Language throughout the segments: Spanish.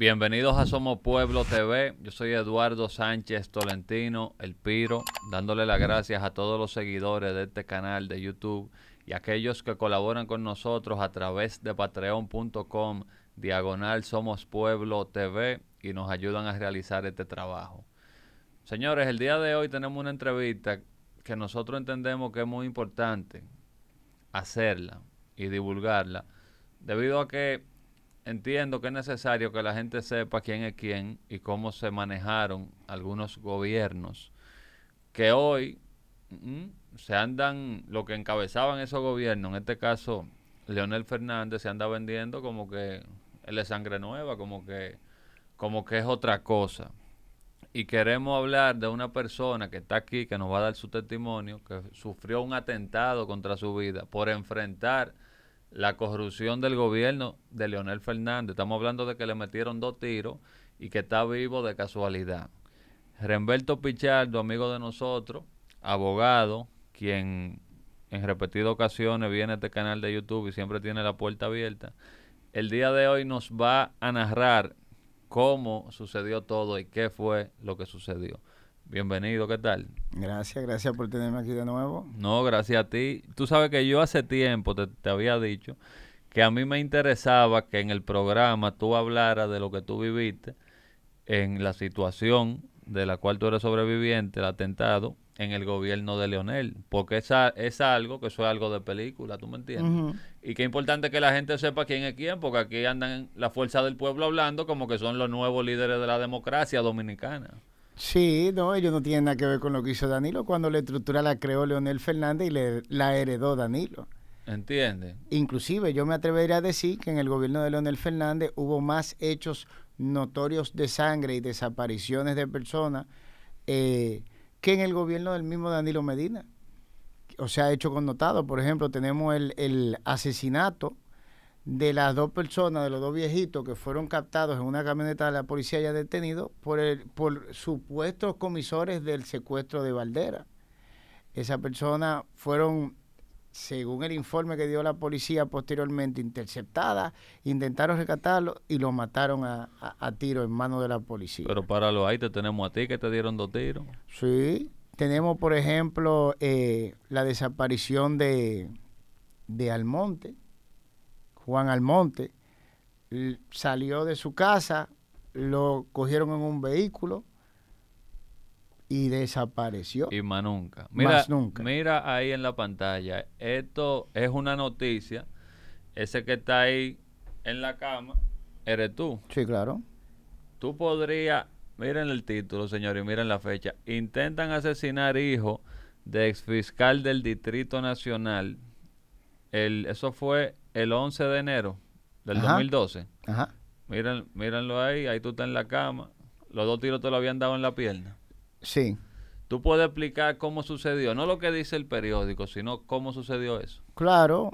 Bienvenidos a Somos Pueblo TV, yo soy Eduardo Sánchez Tolentino, el Piro, dándole las gracias a todos los seguidores de este canal de YouTube y a aquellos que colaboran con nosotros a través de patreon.com/SomosPuebloTV y nos ayudan a realizar este trabajo. Señores, el día de hoy tenemos una entrevista que nosotros entendemos que es muy importante hacerla y divulgarla, debido a que entiendo que es necesario que la gente sepa quién es quién y cómo se manejaron algunos gobiernos que hoy se andan, lo que encabezaban esos gobiernos, en este caso Leonel Fernández, se anda vendiendo como que él es sangre nueva, como que es otra cosa. Y queremos hablar de una persona que está aquí, que nos va a dar su testimonio, que sufrió un atentado contra su vida por enfrentar la corrupción del gobierno de Leonel Fernández. Estamos hablando de que le metieron 2 tiros y que está vivo de casualidad. Remberto Pichardo, amigo de nosotros, abogado, quien en repetidas ocasiones viene a este canal de YouTube y siempre tiene la puerta abierta, el día de hoy nos va a narrar cómo sucedió todo y qué fue lo que sucedió. Bienvenido, ¿qué tal? Gracias por tenerme aquí de nuevo. No, gracias a ti. Tú sabes que yo hace tiempo te había dicho que a mí me interesaba que en el programa tú hablaras de lo que tú viviste, en la situación de la cual tú eres sobreviviente, el atentado en el gobierno de Leonel, porque es algo que eso es algo de película, ¿tú me entiendes? Y qué importante que la gente sepa quién es quién, porque aquí andan la fuerza del pueblo hablando como que son los nuevos líderes de la democracia dominicana. Sí, no, ellos no tienen nada que ver con lo que hizo Danilo cuando la estructura la creó Leonel Fernández y la heredó Danilo. ¿Entiendes? Inclusive yo me atrevería a decir que en el gobierno de Leonel Fernández hubo más hechos notorios de sangre y desapariciones de personas que en el gobierno del mismo Danilo Medina. O sea, hecho connotado. Por ejemplo, tenemos el asesinato de las 2 personas, de los 2 viejitos que fueron captados en una camioneta de la policía ya detenidos por supuestos comisores del secuestro de Valdera. Esas personas fueron, según el informe que dio la policía posteriormente, interceptadas, intentaron rescatarlos y los mataron a tiro en manos de la policía. Pero para los ahí te tenemos a ti que te dieron 2 tiros. Sí, tenemos por ejemplo la desaparición de Almonte. Juan Almonte salió de su casa, lo cogieron en un vehículo y desapareció. Y más nunca. Mira ahí en la pantalla, esto es una noticia, ese que está ahí en la cama, eres tú. Sí, claro. Tú podrías, miren el título, señores, miren la fecha. Intentan asesinar hijo de exfiscal del Distrito Nacional. Eso fue el 11 de enero del 2012. Ajá. Mírenlo ahí, ahí tú estás en la cama. Los 2 tiros te lo habían dado en la pierna. Sí. ¿Tú puedes explicar cómo sucedió? No lo que dice el periódico, sino cómo sucedió eso. Claro.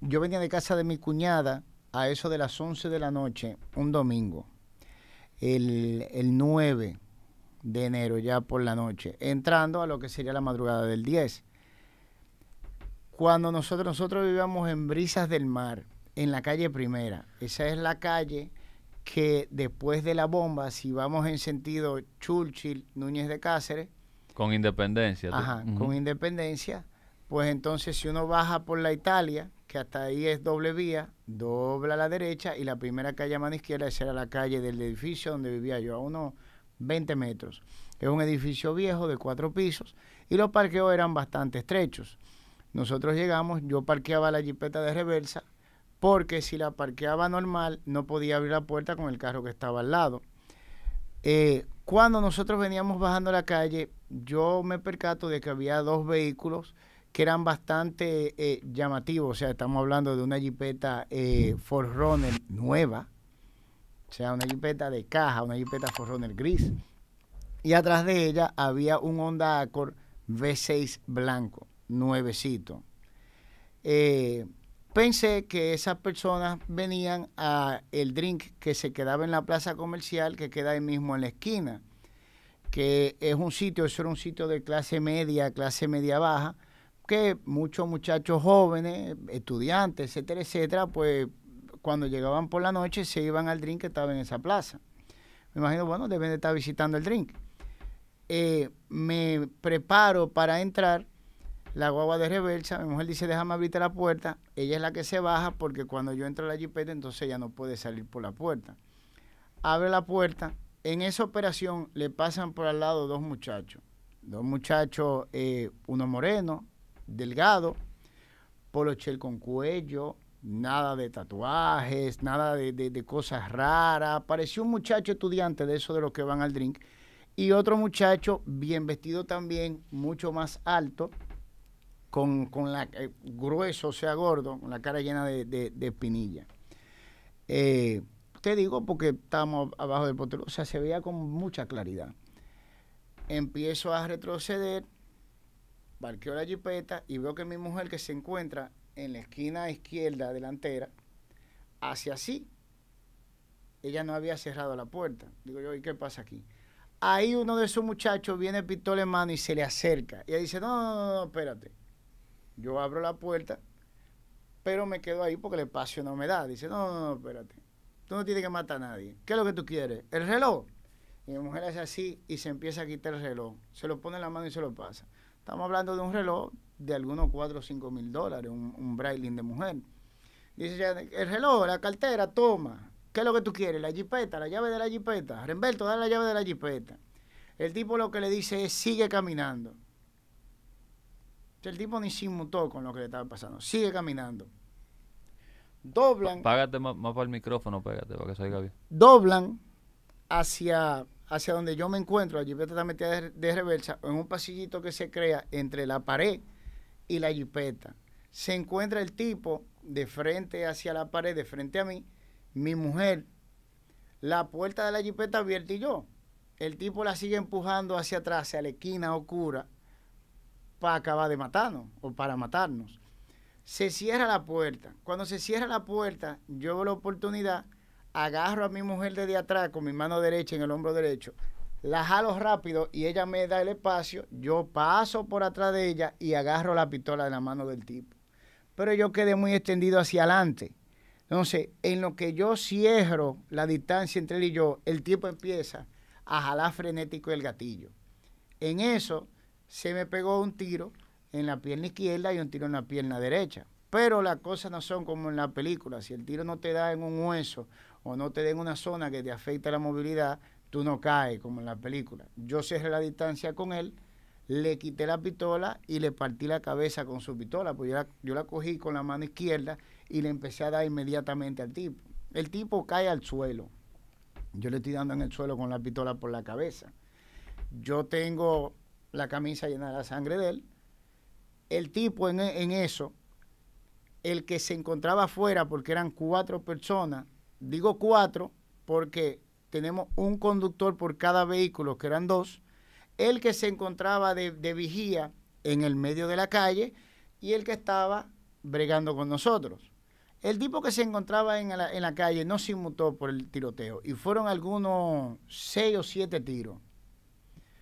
Yo venía de casa de mi cuñada a eso de las 11 de la noche, un domingo. El 9 de enero, ya por la noche. Entrando a lo que sería la madrugada del 10. Cuando nosotros vivíamos en Brisas del Mar, en la calle Primera. Esa es la calle que después de la bomba, si vamos en sentido Churchill, Núñez de Cáceres. Con Independencia. Ajá, con Independencia. Pues entonces si uno baja por la Italia, que hasta ahí es doble vía, dobla a la derecha y la primera calle a mano izquierda, esa era la calle del edificio donde vivía yo, a unos 20 metros. Es un edificio viejo de 4 pisos y los parqueos eran bastante estrechos. Nosotros llegamos, yo parqueaba la jipeta de reversa, porque si la parqueaba normal, no podía abrir la puerta con el carro que estaba al lado. Cuando nosotros veníamos bajando la calle, yo me percato de que había 2 vehículos que eran bastante llamativos. O sea, estamos hablando de una jipeta Ford Runner nueva, o sea, una jipeta de caja, una jipeta Ford Runner gris. Y atrás de ella había un Honda Accord V6 blanco. Nuevecito. Pensé que esas personas venían a el drink que se quedaba en la plaza comercial que queda ahí mismo en la esquina, que es un sitio, eso era un sitio de clase media baja, que muchos muchachos jóvenes, estudiantes, etcétera, etcétera, pues cuando llegaban por la noche se iban al drink que estaba en esa plaza. Me imagino, bueno, deben de estar visitando el drink. Me preparo para entrar, la guagua de reversa, mi mujer dice, déjame abrirte la puerta, ella es la que se baja porque cuando yo entro a la jipeta, entonces ella no puede salir por la puerta. Abre la puerta, en esa operación le pasan por al lado dos muchachos, uno moreno, delgado, polochel con cuello, nada de tatuajes, nada de cosas raras. Pareció un muchacho estudiante de eso de los que van al drink. Y otro muchacho bien vestido también, mucho más alto, con grueso, o sea, gordo, con la cara llena de espinilla. Te digo porque estábamos abajo del potrero, o sea, se veía con mucha claridad. Empiezo a retroceder, parqueo la jipeta y veo que mi mujer que se encuentra en la esquina izquierda delantera, hacia así, ella no había cerrado la puerta. Digo yo, ¿y qué pasa aquí? Ahí uno de esos muchachos viene pistola en mano y se le acerca. Y ella dice, no, espérate. Yo abro la puerta, pero me quedo ahí porque el espacio no me da. Dice, no, espérate. Tú no tienes que matar a nadie. ¿Qué es lo que tú quieres? El reloj. Y mi mujer hace así y se empieza a quitar el reloj. Se lo pone en la mano y se lo pasa. Estamos hablando de un reloj de algunos $4 o $5 mil, un Breitling de mujer. Dice, ya, el reloj, la cartera, toma. ¿Qué es lo que tú quieres? La jipeta, la llave de la jipeta. Remberto, dale la llave de la jipeta. El tipo lo que le dice es, sigue caminando. El tipo ni se inmutó con lo que le estaba pasando. Sigue caminando. Doblan. Págate más para el micrófono, pégate, para que se oiga bien. Doblan hacia donde yo me encuentro. La jipeta está metida de reversa en un pasillito que se crea entre la pared y la jipeta. Se encuentra el tipo de frente hacia la pared, de frente a mí. Mi mujer, la puerta de la jipeta abierta y yo. El tipo la sigue empujando hacia atrás, hacia la esquina oscura, para acabar de matarnos o para matarnos. Se cierra la puerta. Cuando se cierra la puerta, yo veo la oportunidad, agarro a mi mujer desde atrás con mi mano derecha en el hombro derecho, la jalo rápido y ella me da el espacio, yo paso por atrás de ella y agarro la pistola de la mano del tipo. Pero yo quedé muy extendido hacia adelante. Entonces, en lo que yo cierro la distancia entre él y yo, el tipo empieza a jalar frenético el gatillo. En eso, se me pegó un tiro en la pierna izquierda y un tiro en la pierna derecha. Pero las cosas no son como en la película. Si el tiro no te da en un hueso o no te da en una zona que te afecta la movilidad, tú no caes como en la película. Yo cerré la distancia con él, le quité la pistola y le partí la cabeza con su pistola. Pues yo la cogí con la mano izquierda y le empecé a dar inmediatamente al tipo. El tipo cae al suelo. Yo le estoy dando en el suelo con la pistola por la cabeza. Yo tengo la camisa llena de la sangre de él. El tipo en eso, el que se encontraba afuera, porque eran 4 personas, digo 4 porque tenemos un conductor por cada vehículo, que eran 2, el que se encontraba de vigía en el medio de la calle y el que estaba bregando con nosotros. El tipo que se encontraba en la calle no se inmutó por el tiroteo y fueron algunos 6 o 7 tiros.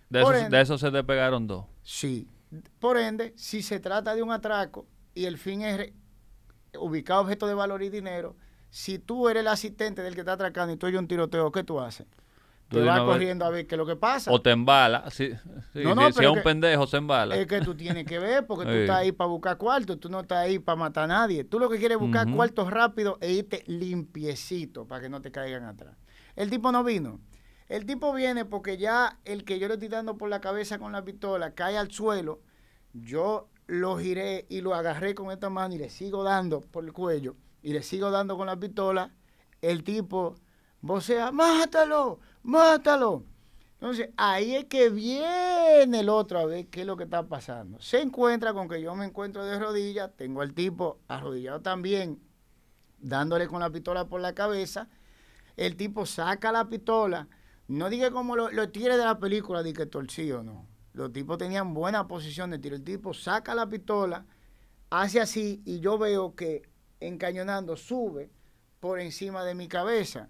De eso se te pegaron 2. Sí. Por ende, si se trata de un atraco y el fin es ubicar objetos de valor y dinero, si tú eres el asistente del que está atracando y tú oyes un tiroteo, ¿qué tú haces? Tú vas corriendo a ver qué es lo que pasa. O te embala. Si es un pendejo, se embala. Es que tú tienes que ver, porque tú estás ahí para buscar cuartos, tú no estás ahí para matar a nadie. Tú lo que quieres es buscar cuartos rápido e irte limpiecito para que no te caigan atrás. El tipo no vino. El tipo viene porque ya el que yo le estoy dando por la cabeza con la pistola cae al suelo. Yo lo giré y lo agarré con esta mano y le sigo dando por el cuello. Y le sigo dando con la pistola. El tipo vocea, ¡mátalo! ¡Mátalo! Entonces, ahí es que viene el otro a ver qué es lo que está pasando. Se encuentra con que yo me encuentro de rodillas, tengo al tipo arrodillado también, dándole con la pistola por la cabeza. El tipo saca la pistola. No diga como los tigres de la película, de que torcido, no. Los tipos tenían buena posición de tiro. El tipo saca la pistola, hace así, y yo veo que encañonando sube por encima de mi cabeza.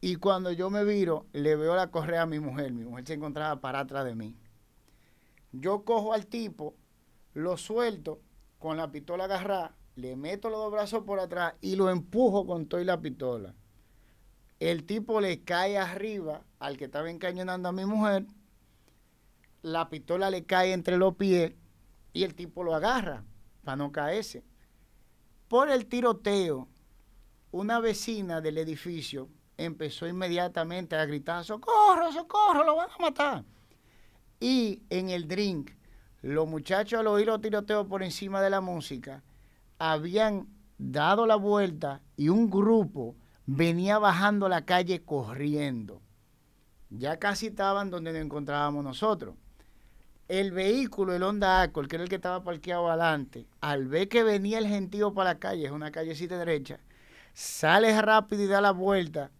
Y cuando yo me viro, le veo la correa a mi mujer. Mi mujer se encontraba para atrás de mí. Yo cojo al tipo, lo suelto, con la pistola agarrada, le meto los dos brazos por atrás y lo empujo con toda la pistola. El tipo le cae arriba al que estaba encañonando a mi mujer, la pistola le cae entre los pies y el tipo lo agarra para no caerse. Por el tiroteo, una vecina del edificio empezó inmediatamente a gritar: ¡socorro, socorro, lo van a matar! Y en el drink, los muchachos al oír los tiroteos por encima de la música, habían dado la vuelta y un grupo venía bajando la calle corriendo. Ya casi estaban donde nos encontrábamos nosotros. El vehículo, el Honda Accord, que era el que estaba parqueado adelante, al ver que venía el gentío para la calle, es una callecita derecha, sale rápido y da la vuelta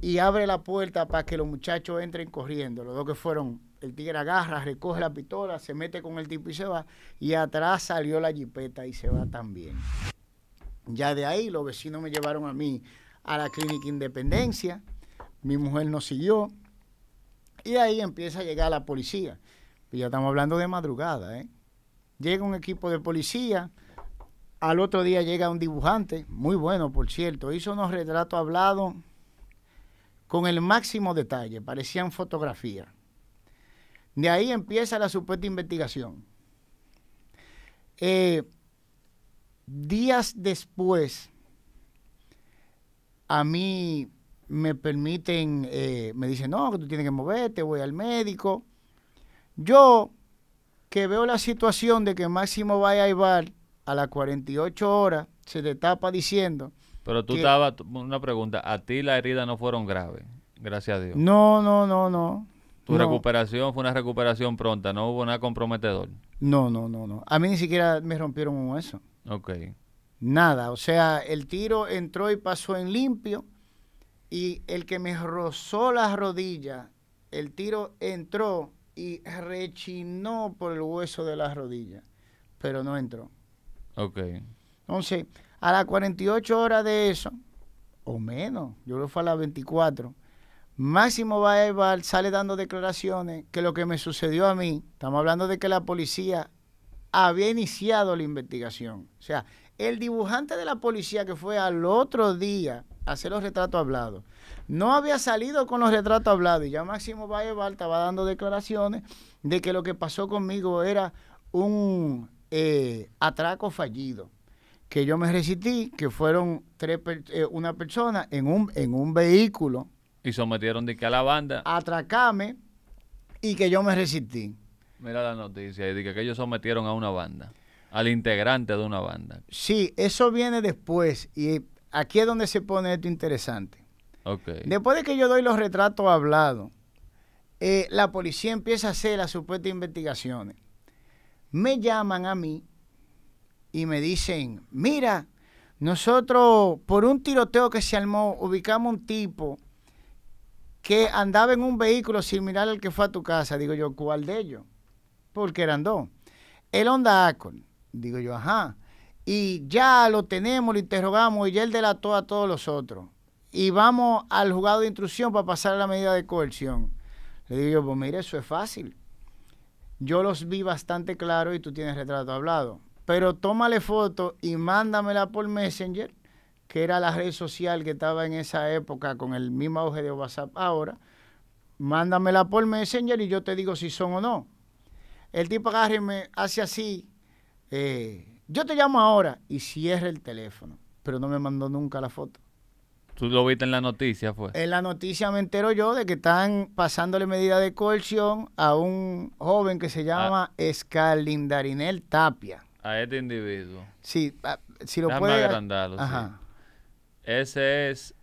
y abre la puerta para que los muchachos entren corriendo. Los dos que fueron, el tigre agarra, recoge la pistola, se mete con el tipo y se va. Y atrás salió la jipeta y se va también. Ya de ahí los vecinos me llevaron a mí a la Clínica Independencia. Mi mujer nos siguió. Y de ahí empieza a llegar la policía. Y ya estamos hablando de madrugada, ¿eh? Llega un equipo de policía. Al otro día llega un dibujante, muy bueno por cierto, hizo unos retratos hablados con el máximo detalle, parecían fotografías. De ahí empieza la supuesta investigación. Días después, a mí me permiten, me dicen, no, que tú tienes que moverte, voy al médico. Yo, que veo la situación de que Máximo vaya a Ibar, a las 48 horas se te tapa diciendo... Pero tú estabas... Una pregunta. ¿A ti las heridas no fueron graves? Gracias a Dios. No, no, no, no. ¿Tu recuperación fue una recuperación pronta? ¿No hubo nada comprometedor? No, no, no, no. A mí ni siquiera me rompieron un hueso. Ok. Nada. O sea, el tiro entró y pasó en limpio. Y el que me rozó las rodillas, el tiro entró y rechinó por el hueso de las rodillas. Pero no entró. Ok. Entonces, a las 48 horas de eso, o menos, yo creo que fue a las 24, Máximo Báez Alvar sale dando declaraciones que lo que me sucedió a mí, estamos hablando de que la policía había iniciado la investigación. O sea, el dibujante de la policía que fue al otro día a hacer los retratos hablados, no había salido con los retratos hablados y ya Máximo Báez Alvar estaba dando declaraciones de que lo que pasó conmigo era un... atraco fallido, que yo me resistí, que fueron una persona en un vehículo. Y sometieron de que a la banda. Atracame y que yo me resistí. Mira la noticia, y de que ellos sometieron a una banda, al integrante de una banda. Sí, eso viene después y aquí es donde se pone esto interesante. Okay. Después de que yo doy los retratos hablados, la policía empieza a hacer las supuestas investigaciones. Me llaman a mí y me dicen, mira, nosotros por un tiroteo que se armó, ubicamos un tipo que andaba en un vehículo similar al que fue a tu casa. Digo yo, ¿cuál de ellos? Porque eran dos. El Honda Accord. Digo yo, ajá. Y ya lo tenemos, lo interrogamos y ya él delató a todos los otros. Y vamos al juzgado de instrucción para pasar a la medida de coerción. Le digo yo, pues mira, eso es fácil. Yo los vi bastante claro y tú tienes retrato hablado. Pero tómale foto y mándamela por Messenger, que era la red social que estaba en esa época con el mismo auge de WhatsApp ahora. Mándamela por Messenger y yo te digo si son o no. El tipo agarra y me hace así. Yo te llamo ahora y cierra el teléfono. Pero no me mandó nunca la foto. ¿Tú lo viste en la noticia, fue? En la noticia me entero yo de que están pasándole medida de coerción a un joven que se llama Escalindarinel Tapia. A este individuo. Sí, si lo puedes... Déjame agrandarlo, ajá. Sí. Ese es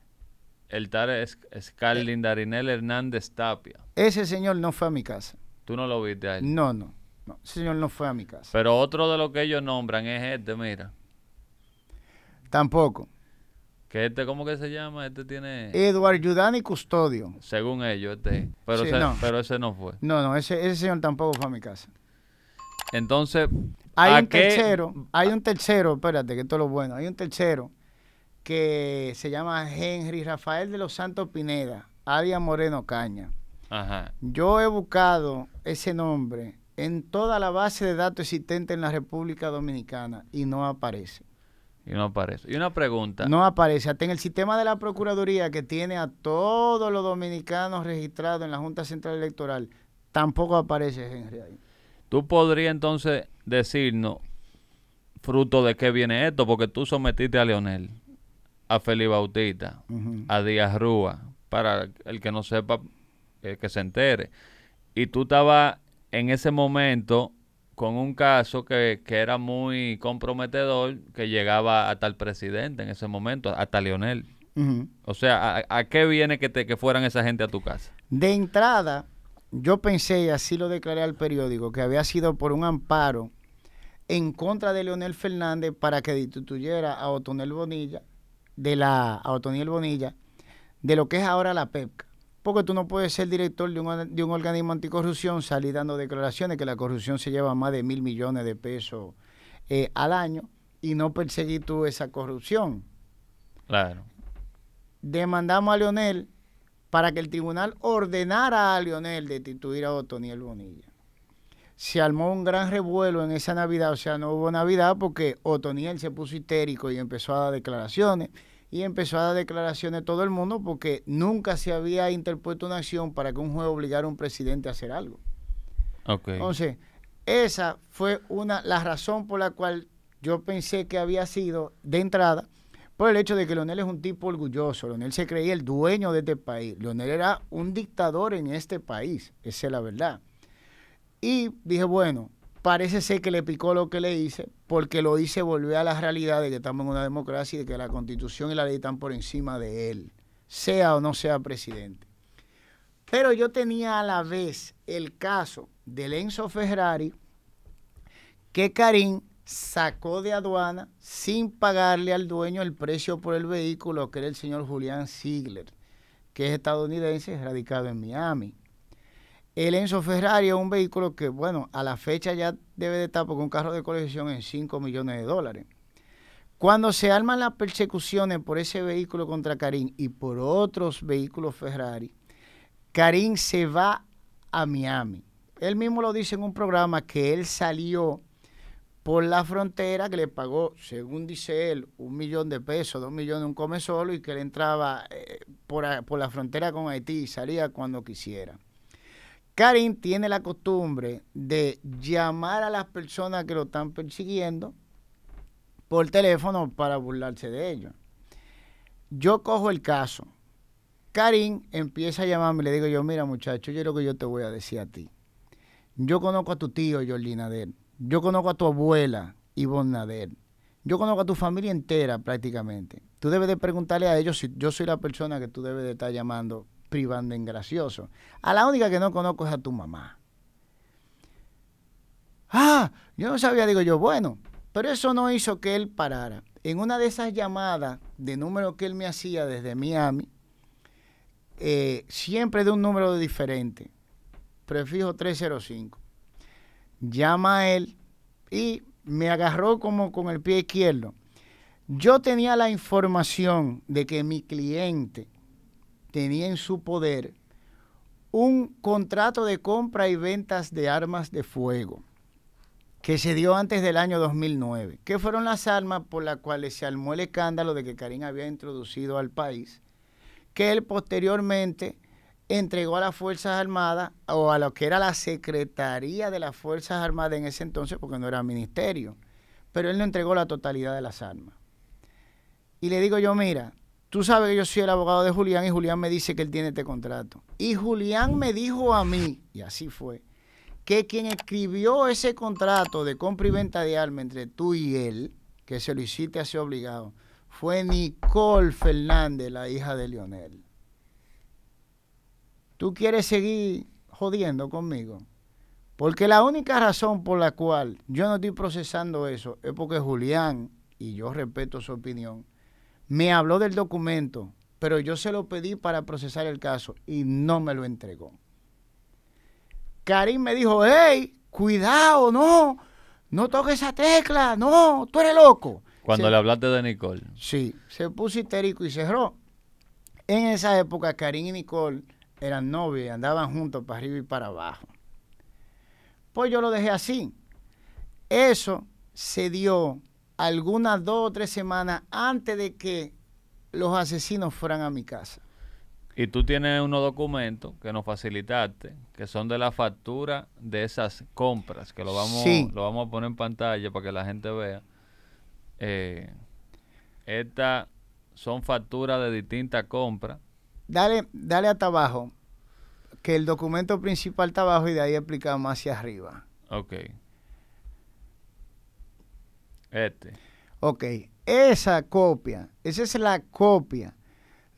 el tal Escalindarinel Hernández Tapia. Ese señor no fue a mi casa. ¿Tú no lo viste a él? No, no, no. Ese señor no fue a mi casa. Pero otro de los que ellos nombran es este, mira. Tampoco. Que este, ¿cómo que se llama? Este tiene... Edward Yudani Custodio. Según ellos, este. Pero, sí, pero ese no fue. No, no, ese señor tampoco fue a mi casa. Entonces, hay un tercero, espérate, que esto es lo bueno. Hay un tercero que se llama Henry Rafael de los Santos Pineda, alias Moreno Caña. Ajá. Yo he buscado ese nombre en toda la base de datos existente en la República Dominicana y no aparece. Y no aparece. Y una pregunta. No aparece. Hasta en el sistema de la Procuraduría, que tiene a todos los dominicanos registrados en la Junta Central Electoral, tampoco aparece Henry. Tú podrías entonces decirnos fruto de qué viene esto, porque tú sometiste a Leonel, a Félix Bautista, a Díaz Rúa, para el que no sepa, que se entere. Y tú estabas en ese momento con un caso que era muy comprometedor, que llegaba hasta el presidente en ese momento, hasta Leonel. O sea, ¿a qué viene que fueran esa gente a tu casa? De entrada, yo pensé, y así lo declaré al periódico, que había sido por un amparo en contra de Leonel Fernández para que destituyera a Otoniel Bonilla, de lo que es ahora la PEPCA. Porque tú no puedes ser director de un organismo anticorrupción, salir dando declaraciones que la corrupción se lleva más de 1.000 millones de pesos al año y no perseguir tú esa corrupción. Claro. Demandamos a Leonel para que el tribunal ordenara a Leonel destituir a Otoniel Bonilla. Se armó un gran revuelo en esa Navidad, o sea, no hubo Navidad porque Otoniel se puso histérico y empezó a dar declaraciones. Y empezó a dar declaraciones todo el mundo porque nunca se había interpuesto una acción para que un juez obligara a un presidente a hacer algo. Okay. Entonces, esa fue la razón por la cual yo pensé que había sido de entrada, por el hecho de que Leonel es un tipo orgulloso. Leonel se creía el dueño de este país. Leonel era un dictador en este país, esa es la verdad. Y dije, bueno, parece ser que le picó lo que le hice, porque lo hice volver a la realidad de que estamos en una democracia y de que la Constitución y la ley están por encima de él, sea o no sea presidente. Pero yo tenía a la vez el caso de Lenzo Ferrari, que Karim sacó de aduana sin pagarle al dueño el precio por el vehículo, que era el señor Julián Ziegler, que es estadounidense, radicado en Miami. El Lenzo Ferrari es un vehículo que, bueno, a la fecha ya debe de estar, porque un carro de colección, en $5 millones. Cuando se arman las persecuciones por ese vehículo contra Karim y por otros vehículos Ferrari, Karim se va a Miami. Él mismo lo dice en un programa, que él salió por la frontera, que le pagó, según dice él, 1 millón de pesos, 2 millones, un come solo, y que él entraba por la frontera con Haití y salía cuando quisiera. Karim tiene la costumbre de llamar a las personas que lo están persiguiendo por teléfono para burlarse de ellos. Yo cojo el caso. Karim empieza a llamarme y le digo yo, mira muchacho, yo lo que yo te voy a decir a ti. Yo conozco a tu tío, Jorlina Nader. Yo conozco a tu abuela, Ivonne Nader. Yo conozco a tu familia entera prácticamente. Tú debes de preguntarle a ellos si yo soy la persona que tú debes de estar llamando privando en gracioso. A la única que no conozco es a tu mamá. Ah, yo no sabía, digo yo, bueno, pero eso no hizo que él parara. En una de esas llamadas de número que él me hacía desde Miami, siempre de un número diferente, prefijo 305, llama a él y me agarró como con el pie izquierdo. Yo tenía la información de que mi cliente tenía en su poder un contrato de compra y ventas de armas de fuego que se dio antes del año 2009, que fueron las armas por las cuales se armó el escándalo de que Karim había introducido al país, que él posteriormente entregó a las Fuerzas Armadas o a lo que era la Secretaría de las Fuerzas Armadas en ese entonces, porque no era ministerio, pero él no entregó la totalidad de las armas. Y le digo yo, mira, tú sabes que yo soy el abogado de Julián y Julián me dice que él tiene este contrato. Y Julián me dijo a mí, y así fue, que quien escribió ese contrato de compra y venta de armas entre tú y él, que se lo hiciste así obligado, fue Nicole Fernández, la hija de Leonel. ¿Tú quieres seguir jodiendo conmigo? Porque la única razón por la cual yo no estoy procesando eso es porque Julián, y yo respeto su opinión, me habló del documento, pero yo se lo pedí para procesar el caso y no me lo entregó. Karim me dijo, hey, cuidado, no, no toques esa tecla, no, tú eres loco. Cuando le hablaste de Nicole. Sí, se puso histérico y cerró. En esa época Karim y Nicole eran novios y andaban juntos para arriba y para abajo. Pues yo lo dejé así. Eso se dio algunas 2 o 3 semanas antes de que los asesinos fueran a mi casa. Y tú tienes unos documentos que nos facilitaste, que son de la factura de esas compras, que lo vamos a poner en pantalla para que la gente vea. Estas son facturas de distintas compras. Dale hasta abajo, que el documento principal está abajo y de ahí explicamos más hacia arriba. Ok. Ok, esa es la copia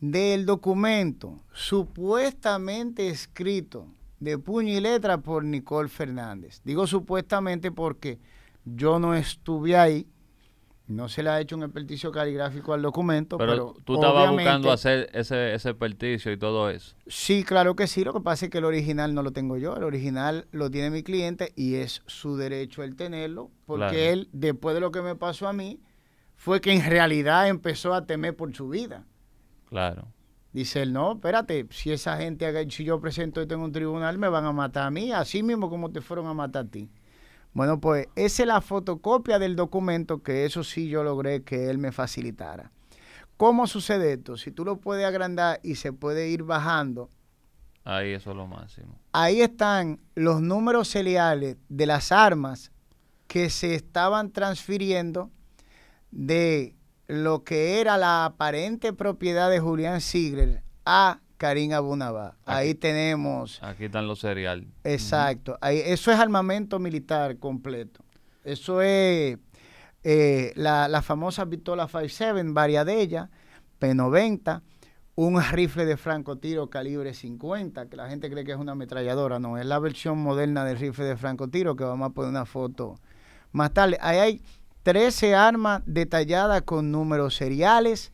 del documento supuestamente escrito de puño y letra por Nicole Fernández. Digo supuestamente porque yo no estuve ahí, no se le ha hecho un experticio caligráfico al documento. Pero tú estabas buscando hacer ese experticio y todo eso. Sí, claro que sí, lo que pasa es que el original no lo tengo yo, el original lo tiene mi cliente y es su derecho el tenerlo, porque claro, él, después de lo que me pasó a mí, fue que en realidad empezó a temer por su vida. Claro. Dice él, no, espérate, si esa gente, si yo presento esto en un tribunal, me van a matar a mí, así mismo como te fueron a matar a ti. Bueno, pues esa es la fotocopia del documento, que eso sí yo logré que él me facilitara. ¿Cómo sucede esto? Si tú lo puedes agrandar y se puede ir bajando. Ahí eso es lo máximo. Ahí están los números seriales de las armas que se estaban transfiriendo de lo que era la aparente propiedad de Julián Ziegler a Karim Abunabá. Ahí tenemos... Aquí están los cereales. Exacto. Ahí, eso es armamento militar completo. Eso es la famosa pistola 5.7, varias de ellas, P90, un rifle de francotiro calibre 50, que la gente cree que es una ametralladora. No, es la versión moderna del rifle de francotiro, que vamos a poner una foto más tarde. Ahí hay 13 armas detalladas con números seriales,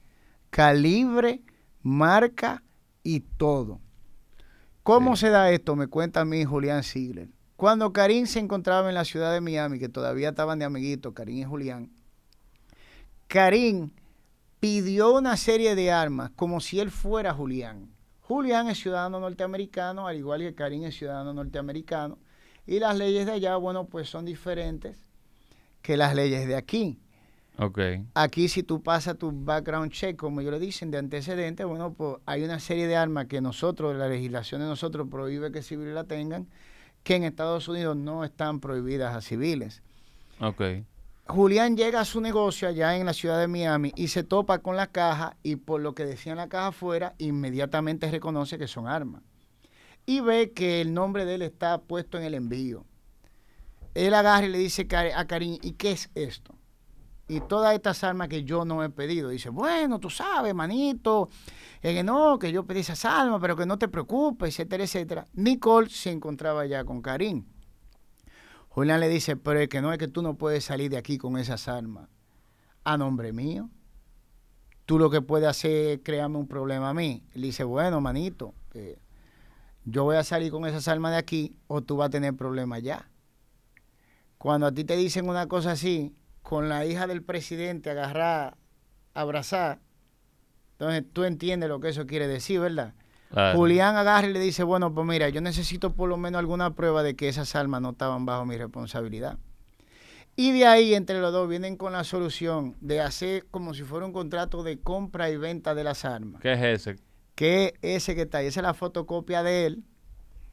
calibre, marca y todo. ¿Cómo se da esto? Me cuenta a mí Julián Ziegler. Cuando Karim se encontraba en la ciudad de Miami, que todavía estaban de amiguitos, Karim y Julián, Karim pidió una serie de armas como si él fuera Julián. Julián es ciudadano norteamericano, al igual que Karim es ciudadano norteamericano, y las leyes de allá, bueno, pues son diferentes que las leyes de aquí. Okay. Aquí si tú pasas tu background check, como ellos le dicen, de antecedentes, bueno, pues hay una serie de armas que nosotros, la legislación de nosotros prohíbe que civiles la tengan, que en Estados Unidos no están prohibidas a civiles. Okay. Julián llega a su negocio allá en la ciudad de Miami y se topa con la caja, y por lo que decía en la caja afuera, inmediatamente reconoce que son armas. Y ve que el nombre de él está puesto en el envío. Él agarra y le dice a Karim, ¿y qué es esto? Y todas estas armas que yo no he pedido. Dice, bueno, tú sabes, manito, no, que yo pedí esas armas, pero que no te preocupes, etcétera, etcétera. Nicole se encontraba ya con Karim. Julián le dice, pero es que no, es que tú no puedes salir de aquí con esas armas a nombre mío. Tú lo que puedes hacer es crearme un problema a mí. Le dice, bueno, manito, yo voy a salir con esas armas de aquí o tú vas a tener problemas ya. Cuando a ti te dicen una cosa así, con la hija del presidente agarrar, abrazar, entonces tú entiendes lo que eso quiere decir, ¿verdad? Claro. Julián agarra y le dice, bueno, pues mira, yo necesito por lo menos alguna prueba de que esas armas no estaban bajo mi responsabilidad. Y de ahí, entre los dos, vienen con la solución de hacer como si fuera un contrato de compra y venta de las armas. ¿Qué es ese? ¿Qué es ese que está ahí? Esa es la fotocopia de él.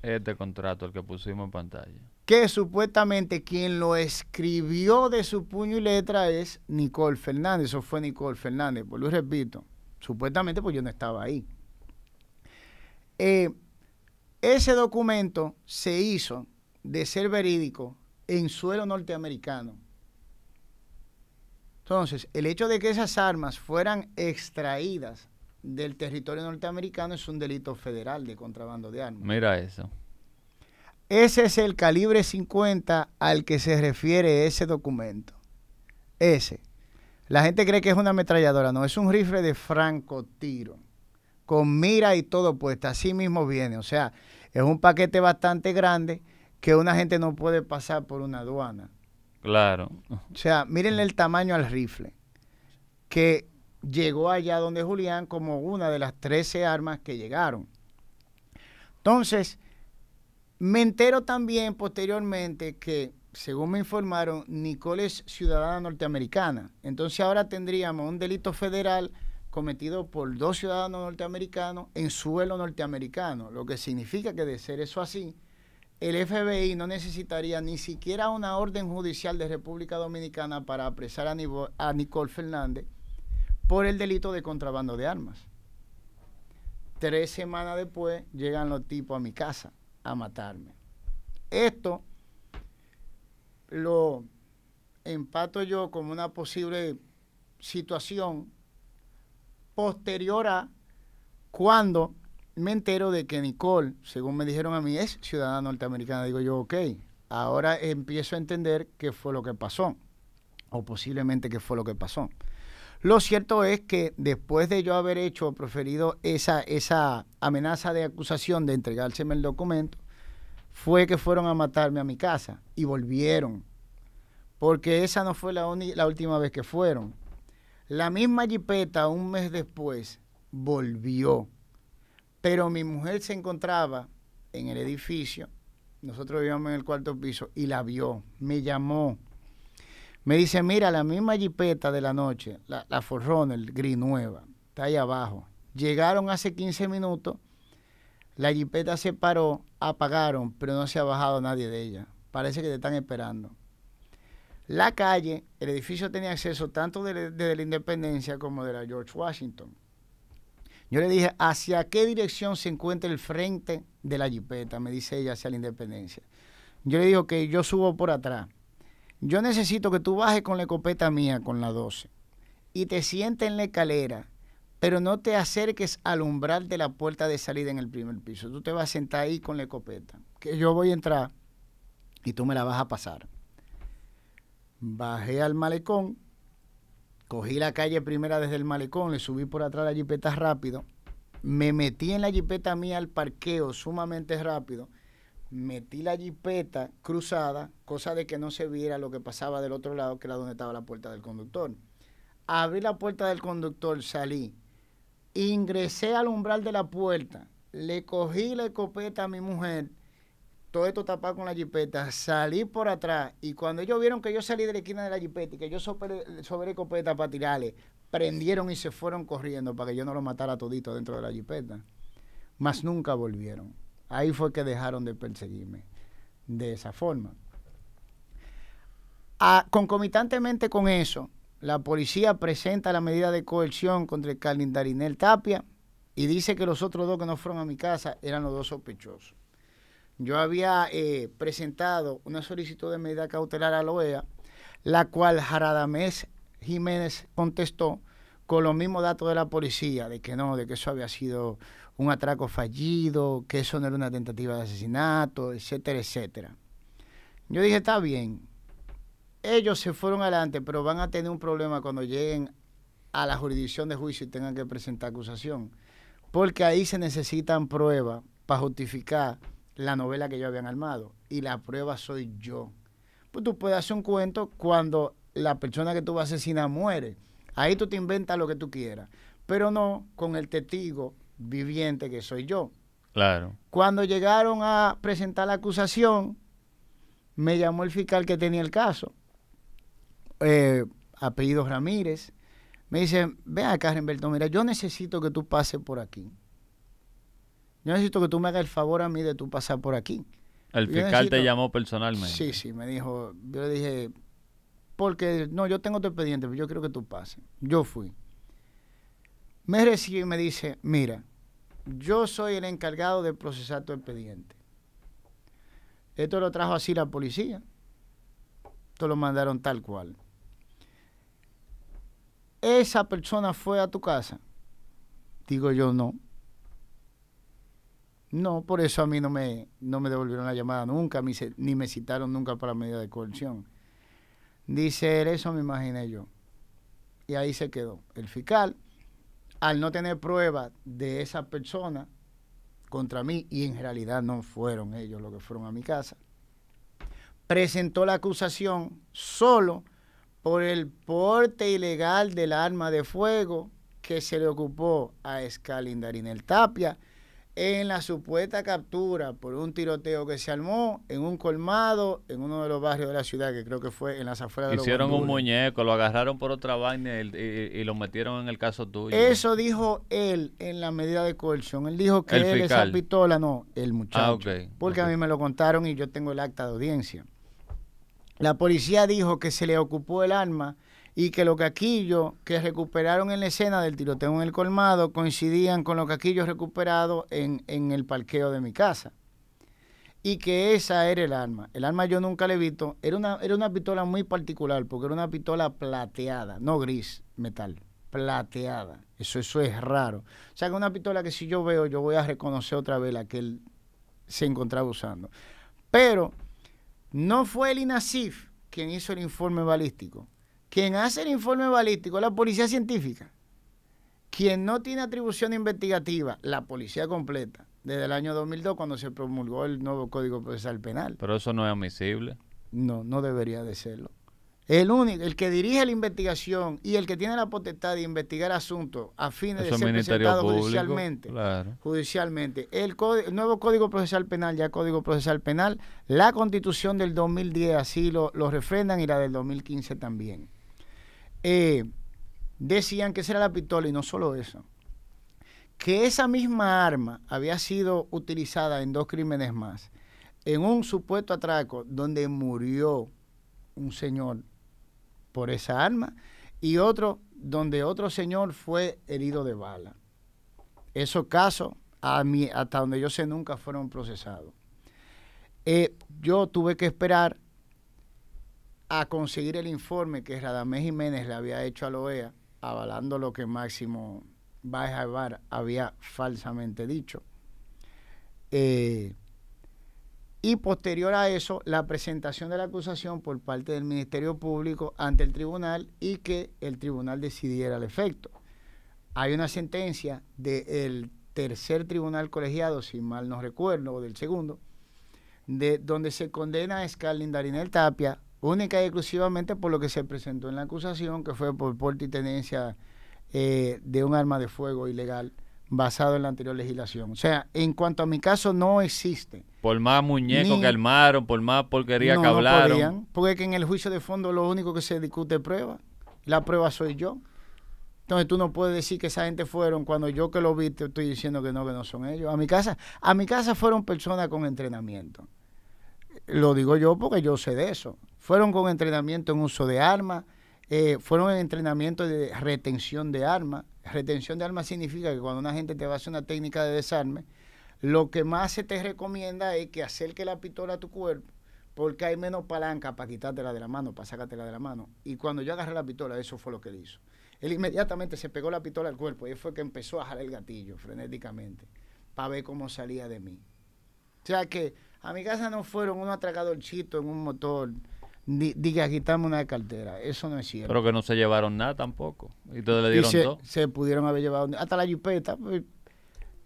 Este contrato, el que pusimos en pantalla. Que supuestamente quien lo escribió de su puño y letra es Nicole Fernández, o fue Nicole Fernández, pues lo repito, supuestamente pues yo no estaba ahí. Ese documento se hizo de ser verídico en suelo norteamericano. Entonces, el hecho de que esas armas fueran extraídas del territorio norteamericano es un delito federal de contrabando de armas. Mira eso. Ese es el calibre 50 al que se refiere ese documento. Ese. La gente cree que es una ametralladora. No, es un rifle de francotiro, con mira y todo puesto. Así mismo viene. O sea, es un paquete bastante grande que una gente no puede pasar por una aduana. Claro. O sea, mírenle el tamaño al rifle, que llegó allá donde Julián como una de las 13 armas que llegaron. Entonces, me entero también posteriormente que según me informaron, Nicole es ciudadana norteamericana. Entonces ahora tendríamos un delito federal cometido por dos ciudadanos norteamericanos en suelo norteamericano, lo que significa que de ser eso así, el FBI no necesitaría ni siquiera una orden judicial de República Dominicana para apresar a Nicole Fernández por el delito de contrabando de armas. 3 semanas después llegan los tipos a mi casa a matarme. Esto lo empato yo como una posible situación posterior a cuando me entero de que Nicole, según me dijeron a mí, es ciudadana norteamericana. Digo yo, ok, ahora empiezo a entender qué fue lo que pasó, o posiblemente qué fue lo que pasó. Lo cierto es que después de yo haber hecho o proferido esa amenaza de acusación de entregárseme el documento, fue que fueron a matarme a mi casa y volvieron, porque esa no fue la última vez que fueron. La misma jipeta un mes después volvió, pero mi mujer se encontraba en el edificio, nosotros vivíamos en el 4.º piso, y la vio, me llamó. Me dice, mira, la misma jipeta de la noche, la Forerunner gris nueva, está ahí abajo. Llegaron hace 15 minutos, la jipeta se paró, apagaron, pero no se ha bajado nadie de ella. Parece que te están esperando. La calle, el edificio tenía acceso tanto desde la Independencia como de la George Washington. Yo le dije, ¿hacia qué dirección se encuentra el frente de la jipeta? Me dice ella, hacia la Independencia. Yo le digo que yo subo por atrás. Yo necesito que tú bajes con la escopeta mía, con la 12, y te sientes en la escalera, pero no te acerques al umbral de la puerta de salida en el 1.º piso. Tú te vas a sentar ahí con la escopeta, que yo voy a entrar y tú me la vas a pasar. Bajé al malecón, cogí la calle primera desde el malecón, le subí por atrás la jipeta rápido, me metí en la jipeta mía al parqueo sumamente rápido, metí la jipeta cruzada, cosa de que no se viera lo que pasaba del otro lado, que era donde estaba la puerta del conductor. Abrí la puerta del conductor, salí, ingresé al umbral de la puerta, le cogí la escopeta a mi mujer, todo esto tapado con la jipeta, salí por atrás, y cuando ellos vieron que yo salí de la esquina de la jipeta y que yo sobre la escopeta para tirarle, prendieron y se fueron corriendo para que yo no lo matara todito dentro de la jipeta. Mas nunca volvieron. Ahí fue que dejaron de perseguirme de esa forma. Concomitantemente con eso, la policía presenta la medida de coerción contra el Escalindarinel Tapia y dice que los otros dos que no fueron a mi casa eran los dos sospechosos. Yo había presentado una solicitud de medida cautelar a la OEA, la cual Radamés Jiménez contestó con los mismos datos de la policía, de que no, de que eso había sido un atraco fallido, que eso no era una tentativa de asesinato, etcétera, etcétera. Yo dije, está bien, ellos se fueron adelante, pero van a tener un problema cuando lleguen a la jurisdicción de juicio y tengan que presentar acusación, porque ahí se necesitan pruebas para justificar la novela que ellos habían armado, y la prueba soy yo. Pues tú puedes hacer un cuento cuando la persona que tú vas a asesinar muere, ahí tú te inventas lo que tú quieras, pero no con el testigo viviente que soy yo. Claro. Cuando llegaron a presentar la acusación, me llamó el fiscal que tenía el caso, apellido Ramírez. Me dice, ven acá, Remberto, mira, yo necesito que tú pases por aquí. Yo necesito que tú me hagas el favor a mí de tú pasar por aquí. El fiscal te llamó personalmente. Sí, sí, me dijo, yo le dije, porque no, yo tengo tu expediente, pero yo quiero que tú pases. Yo fui. Me recibe y me dice, mira, yo soy el encargado de procesar tu expediente. Esto lo trajo así la policía. Esto lo mandaron tal cual. ¿Esa persona fue a tu casa? Digo yo, no. No, por eso a mí no me devolvieron la llamada nunca, ni me citaron nunca para medida de coerción. Dice él, eso me imaginé yo. Y ahí se quedó. El fiscal, al no tener pruebas de esa persona contra mí, y en realidad no fueron ellos los que fueron a mi casa, presentó la acusación solo por el porte ilegal del arma de fuego que se le ocupó a Escalindarinel Tapia en la supuesta captura por un tiroteo que se armó en un colmado en uno de los barrios de la ciudad, que creo que fue en las afueras de los Hicieron un muñeco, lo agarraron por otra vaina y lo metieron en el caso tuyo. Eso dijo él en la medida de coerción. Él dijo que él, esa pistola, no, el muchacho. Ah, okay. Porque a mí me lo contaron y yo tengo el acta de audiencia. La policía dijo que se le ocupó el arma y que los caquillos que recuperaron en la escena del tiroteo en el colmado coincidían con los caquillos recuperados en el parqueo de mi casa. Y que esa era el arma. El arma yo nunca la he visto. Era una pistola muy particular, porque era una pistola plateada, no gris, metal, plateada. Eso es raro. O sea, que una pistola que si yo veo, yo voy a reconocer otra vez la que él se encontraba usando. Pero no fue el INASIF quien hizo el informe balístico. Quien hace el informe balístico es la policía científica. Quien no tiene atribución investigativa, la policía completa, desde el año 2002, cuando se promulgó el nuevo Código Procesal Penal. Pero eso no es admisible. No, no debería de serlo. El único, el que dirige la investigación y el que tiene la potestad de investigar asuntos a fines de ser presentado judicialmente. Claro. Judicialmente. El nuevo Código Procesal Penal, ya Código Procesal Penal, la Constitución del 2010 así lo refrendan, y la del 2015 también. Decían que esa era la pistola, y no solo eso, que esa misma arma había sido utilizada en dos crímenes más, en un supuesto atraco donde murió un señor por esa arma y otro donde otro señor fue herido de bala. Esos casos, hasta donde yo sé, nunca fueron procesados. Yo tuve que esperar a conseguir el informe que Radamés Jiménez le había hecho a la OEA, avalando lo que Máximo Báez Alvar había falsamente dicho. Y posterior a eso, la presentación de la acusación por parte del Ministerio Público ante el tribunal, y que el tribunal decidiera el efecto. Hay una sentencia del tercer tribunal colegiado, si mal no recuerdo, o del segundo, donde se condena a Escalindarinel Tapia única y exclusivamente por lo que se presentó en la acusación, que fue por porte y tenencia de un arma de fuego ilegal basado en la anterior legislación. O sea, en cuanto a mi caso, no existe. Por más muñecos que armaron, por más porquería que hablaron. No podían, porque en el juicio de fondo lo único que se discute es prueba. La prueba soy yo. Entonces tú no puedes decir que esa gente fueron, cuando yo que lo vi te estoy diciendo que no son ellos. A mi casa fueron personas con entrenamiento. Lo digo yo porque yo sé de eso. Fueron con entrenamiento en uso de armas, fueron en entrenamiento de retención de armas. Retención de armas significa que cuando una gente te va a hacer una técnica de desarme, lo que más se te recomienda es que acerque la pistola a tu cuerpo, porque hay menos palanca para quitártela de la mano, para sacártela de la mano. Y cuando yo agarré la pistola, eso fue lo que él hizo. Él inmediatamente se pegó la pistola al cuerpo, y fue que empezó a jalar el gatillo frenéticamente para ver cómo salía de mí. O sea que a mi casa no fueron unos atracadorchitos en un motor, diga, quitamos una cartera. Eso no es cierto. Pero que no se llevaron nada tampoco. Y entonces le dieron todo. Se pudieron haber llevado hasta la jipeta.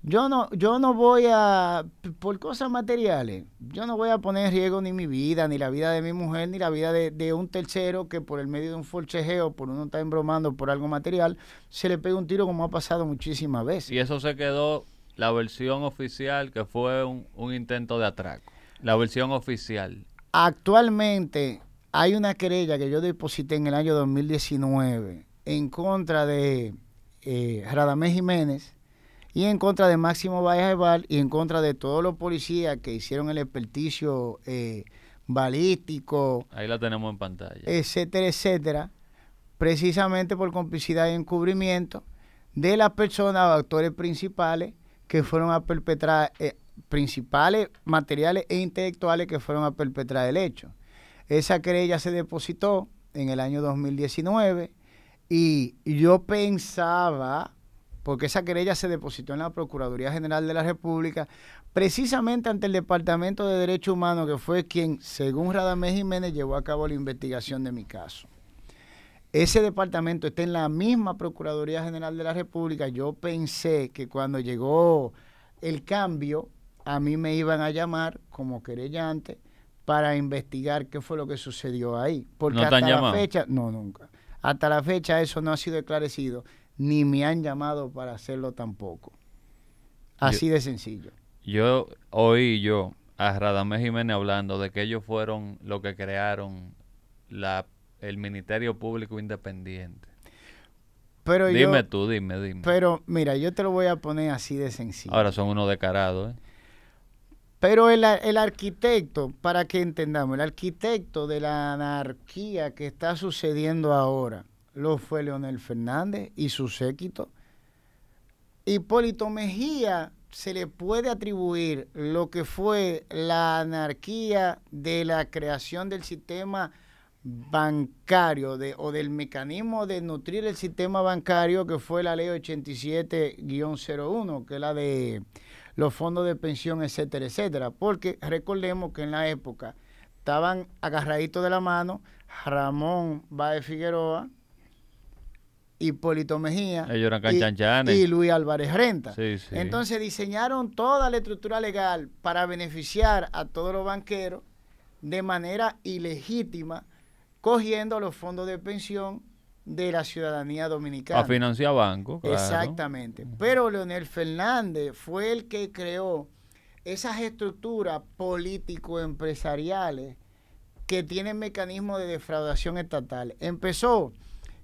Yo no voy a, por cosas materiales, yo no voy a poner en riesgo ni mi vida, ni la vida de mi mujer, ni la vida de un tercero que por el medio de un forcejeo, por uno está embromando por algo material, se le pega un tiro, como ha pasado muchísimas veces. Y eso se quedó la versión oficial, que fue un intento de atraco. La versión oficial. Actualmente hay una querella que yo deposité en el año 2019 en contra de Radamés Jiménez, y en contra de Máximo Báez Alvar, y en contra de todos los policías que hicieron el experticio balístico. Ahí la tenemos en pantalla. Etcétera, etcétera, precisamente por complicidad y encubrimiento de las personas o actores principales que fueron a perpetrar, principales, materiales e intelectuales que fueron a perpetrar el hecho. Esa querella se depositó en el año 2019, y yo pensaba, porque esa querella se depositó en la Procuraduría General de la República, precisamente ante el Departamento de Derechos Humanos, que fue quien, según Radamés Jiménez, llevó a cabo la investigación de mi caso. Ese departamento está en la misma Procuraduría General de la República. Yo pensé que cuando llegó el cambio, a mí me iban a llamar como querellante para investigar qué fue lo que sucedió ahí. Porque ¿no te han llamado? Hasta la fecha, no, nunca. Hasta la fecha eso no ha sido esclarecido. Ni me han llamado para hacerlo tampoco. Así de sencillo. Yo oí a Radamés Jiménez hablando de que ellos fueron los que crearon el Ministerio Público Independiente. Pero dime tú. Pero mira, yo te lo voy a poner así de sencillo. Ahora son unos descarados, ¿eh? Pero el arquitecto, para que entendamos, el arquitecto de la anarquía que está sucediendo ahora, lo fue Leonel Fernández y su séquito. Hipólito Mejía se le puede atribuir lo que fue la anarquía de la creación del sistema bancario o del mecanismo de nutrir el sistema bancario, que fue la ley 87-01, que es la de los fondos de pensión, etcétera, etcétera. Porque recordemos que en la época estaban agarraditos de la mano Ramón Báez Figueroa, Hipólito Mejía y Luis Álvarez Renta. Sí, sí. Entonces diseñaron toda la estructura legal para beneficiar a todos los banqueros de manera ilegítima, cogiendo los fondos de pensión de la ciudadanía dominicana. A financiar bancos, claro. Exactamente. Pero Leonel Fernández fue el que creó esas estructuras político-empresariales que tienen mecanismos de defraudación estatal. Empezó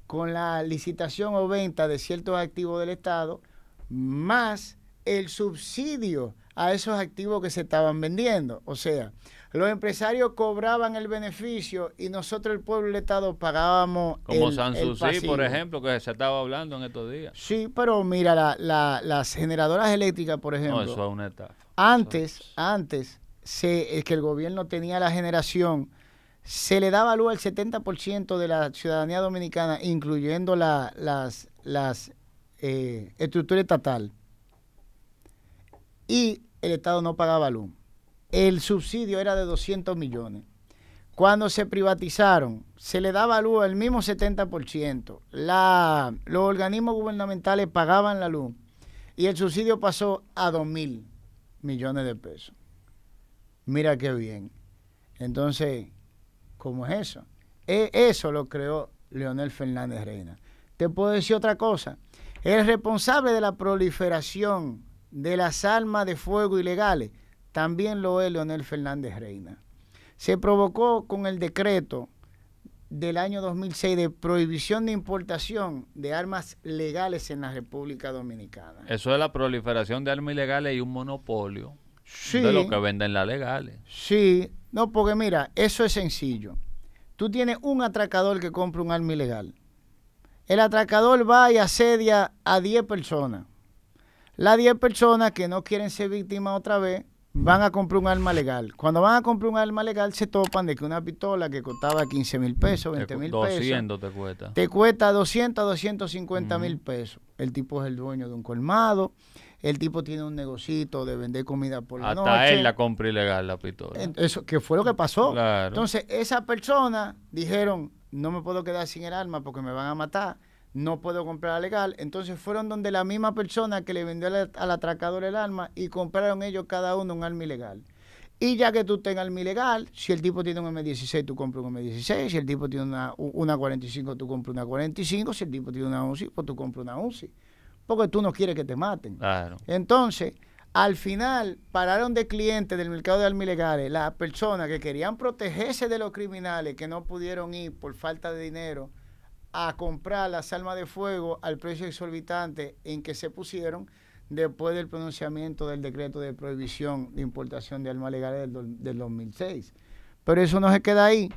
con la licitación o venta de ciertos activos del Estado, más el subsidio a esos activos que se estaban vendiendo. O sea, los empresarios cobraban el beneficio y nosotros, el pueblo y el Estado, pagábamos como Sanssouci, por ejemplo, que se estaba hablando en estos días. Sí, pero mira, las generadoras eléctricas, por ejemplo. No, eso es una estafa. Antes es que el gobierno tenía la generación, se le daba luz al 70% de la ciudadanía dominicana, incluyendo las estructuras estatales. Y el Estado no pagaba luz. El subsidio era de 200 millones. Cuando se privatizaron, se le daba luz al mismo 70%. Los organismos gubernamentales pagaban la luz. Y el subsidio pasó a 2.000 millones de pesos. Mira qué bien. Entonces, ¿cómo es eso? Eso lo creó Leonel Fernández Reina. Te puedo decir otra cosa. El responsable de la proliferación de las armas de fuego ilegales también lo es Leonel Fernández Reina. Se provocó con el decreto del año 2006 de prohibición de importación de armas legales en la República Dominicana. Eso es la proliferación de armas ilegales y un monopolio de lo que venden las legales. Sí. No, porque mira, eso es sencillo. Tú tienes un atracador que compra un arma ilegal. El atracador va y asedia a 10 personas. Las 10 personas que no quieren ser víctimas otra vez van a comprar un arma legal. Cuando van a comprar un arma legal se topan de que una pistola que costaba 15.000 pesos, 20.000 pesos. 200 te cuesta. Te cuesta 200, 250 mil pesos. El tipo es el dueño de un colmado. El tipo tiene un negocito de vender comida por la noche. Hasta él la compra ilegal, la pistola. Eso, que fue lo que pasó. Claro. Entonces, esa persona dijeron, no me puedo quedar sin el arma porque me van a matar, no puedo comprar legal. Entonces, fueron donde la misma persona que le vendió al atracador el arma y compraron ellos cada uno un arma ilegal. Y ya que tú tengas arma ilegal, si el tipo tiene un M16, tú compras un M16. Si el tipo tiene una 45, tú compras una 45. Si el tipo tiene una UCI, pues tú compras una UCI. Porque tú no quieres que te maten. Claro. Entonces, al final, pararon de clientes del mercado de armas ilegales las personas que querían protegerse de los criminales que no pudieron ir por falta de dinero a comprar las armas de fuego al precio exorbitante en que se pusieron después del pronunciamiento del decreto de prohibición de importación de armas legales del 2006. Pero eso no se queda ahí.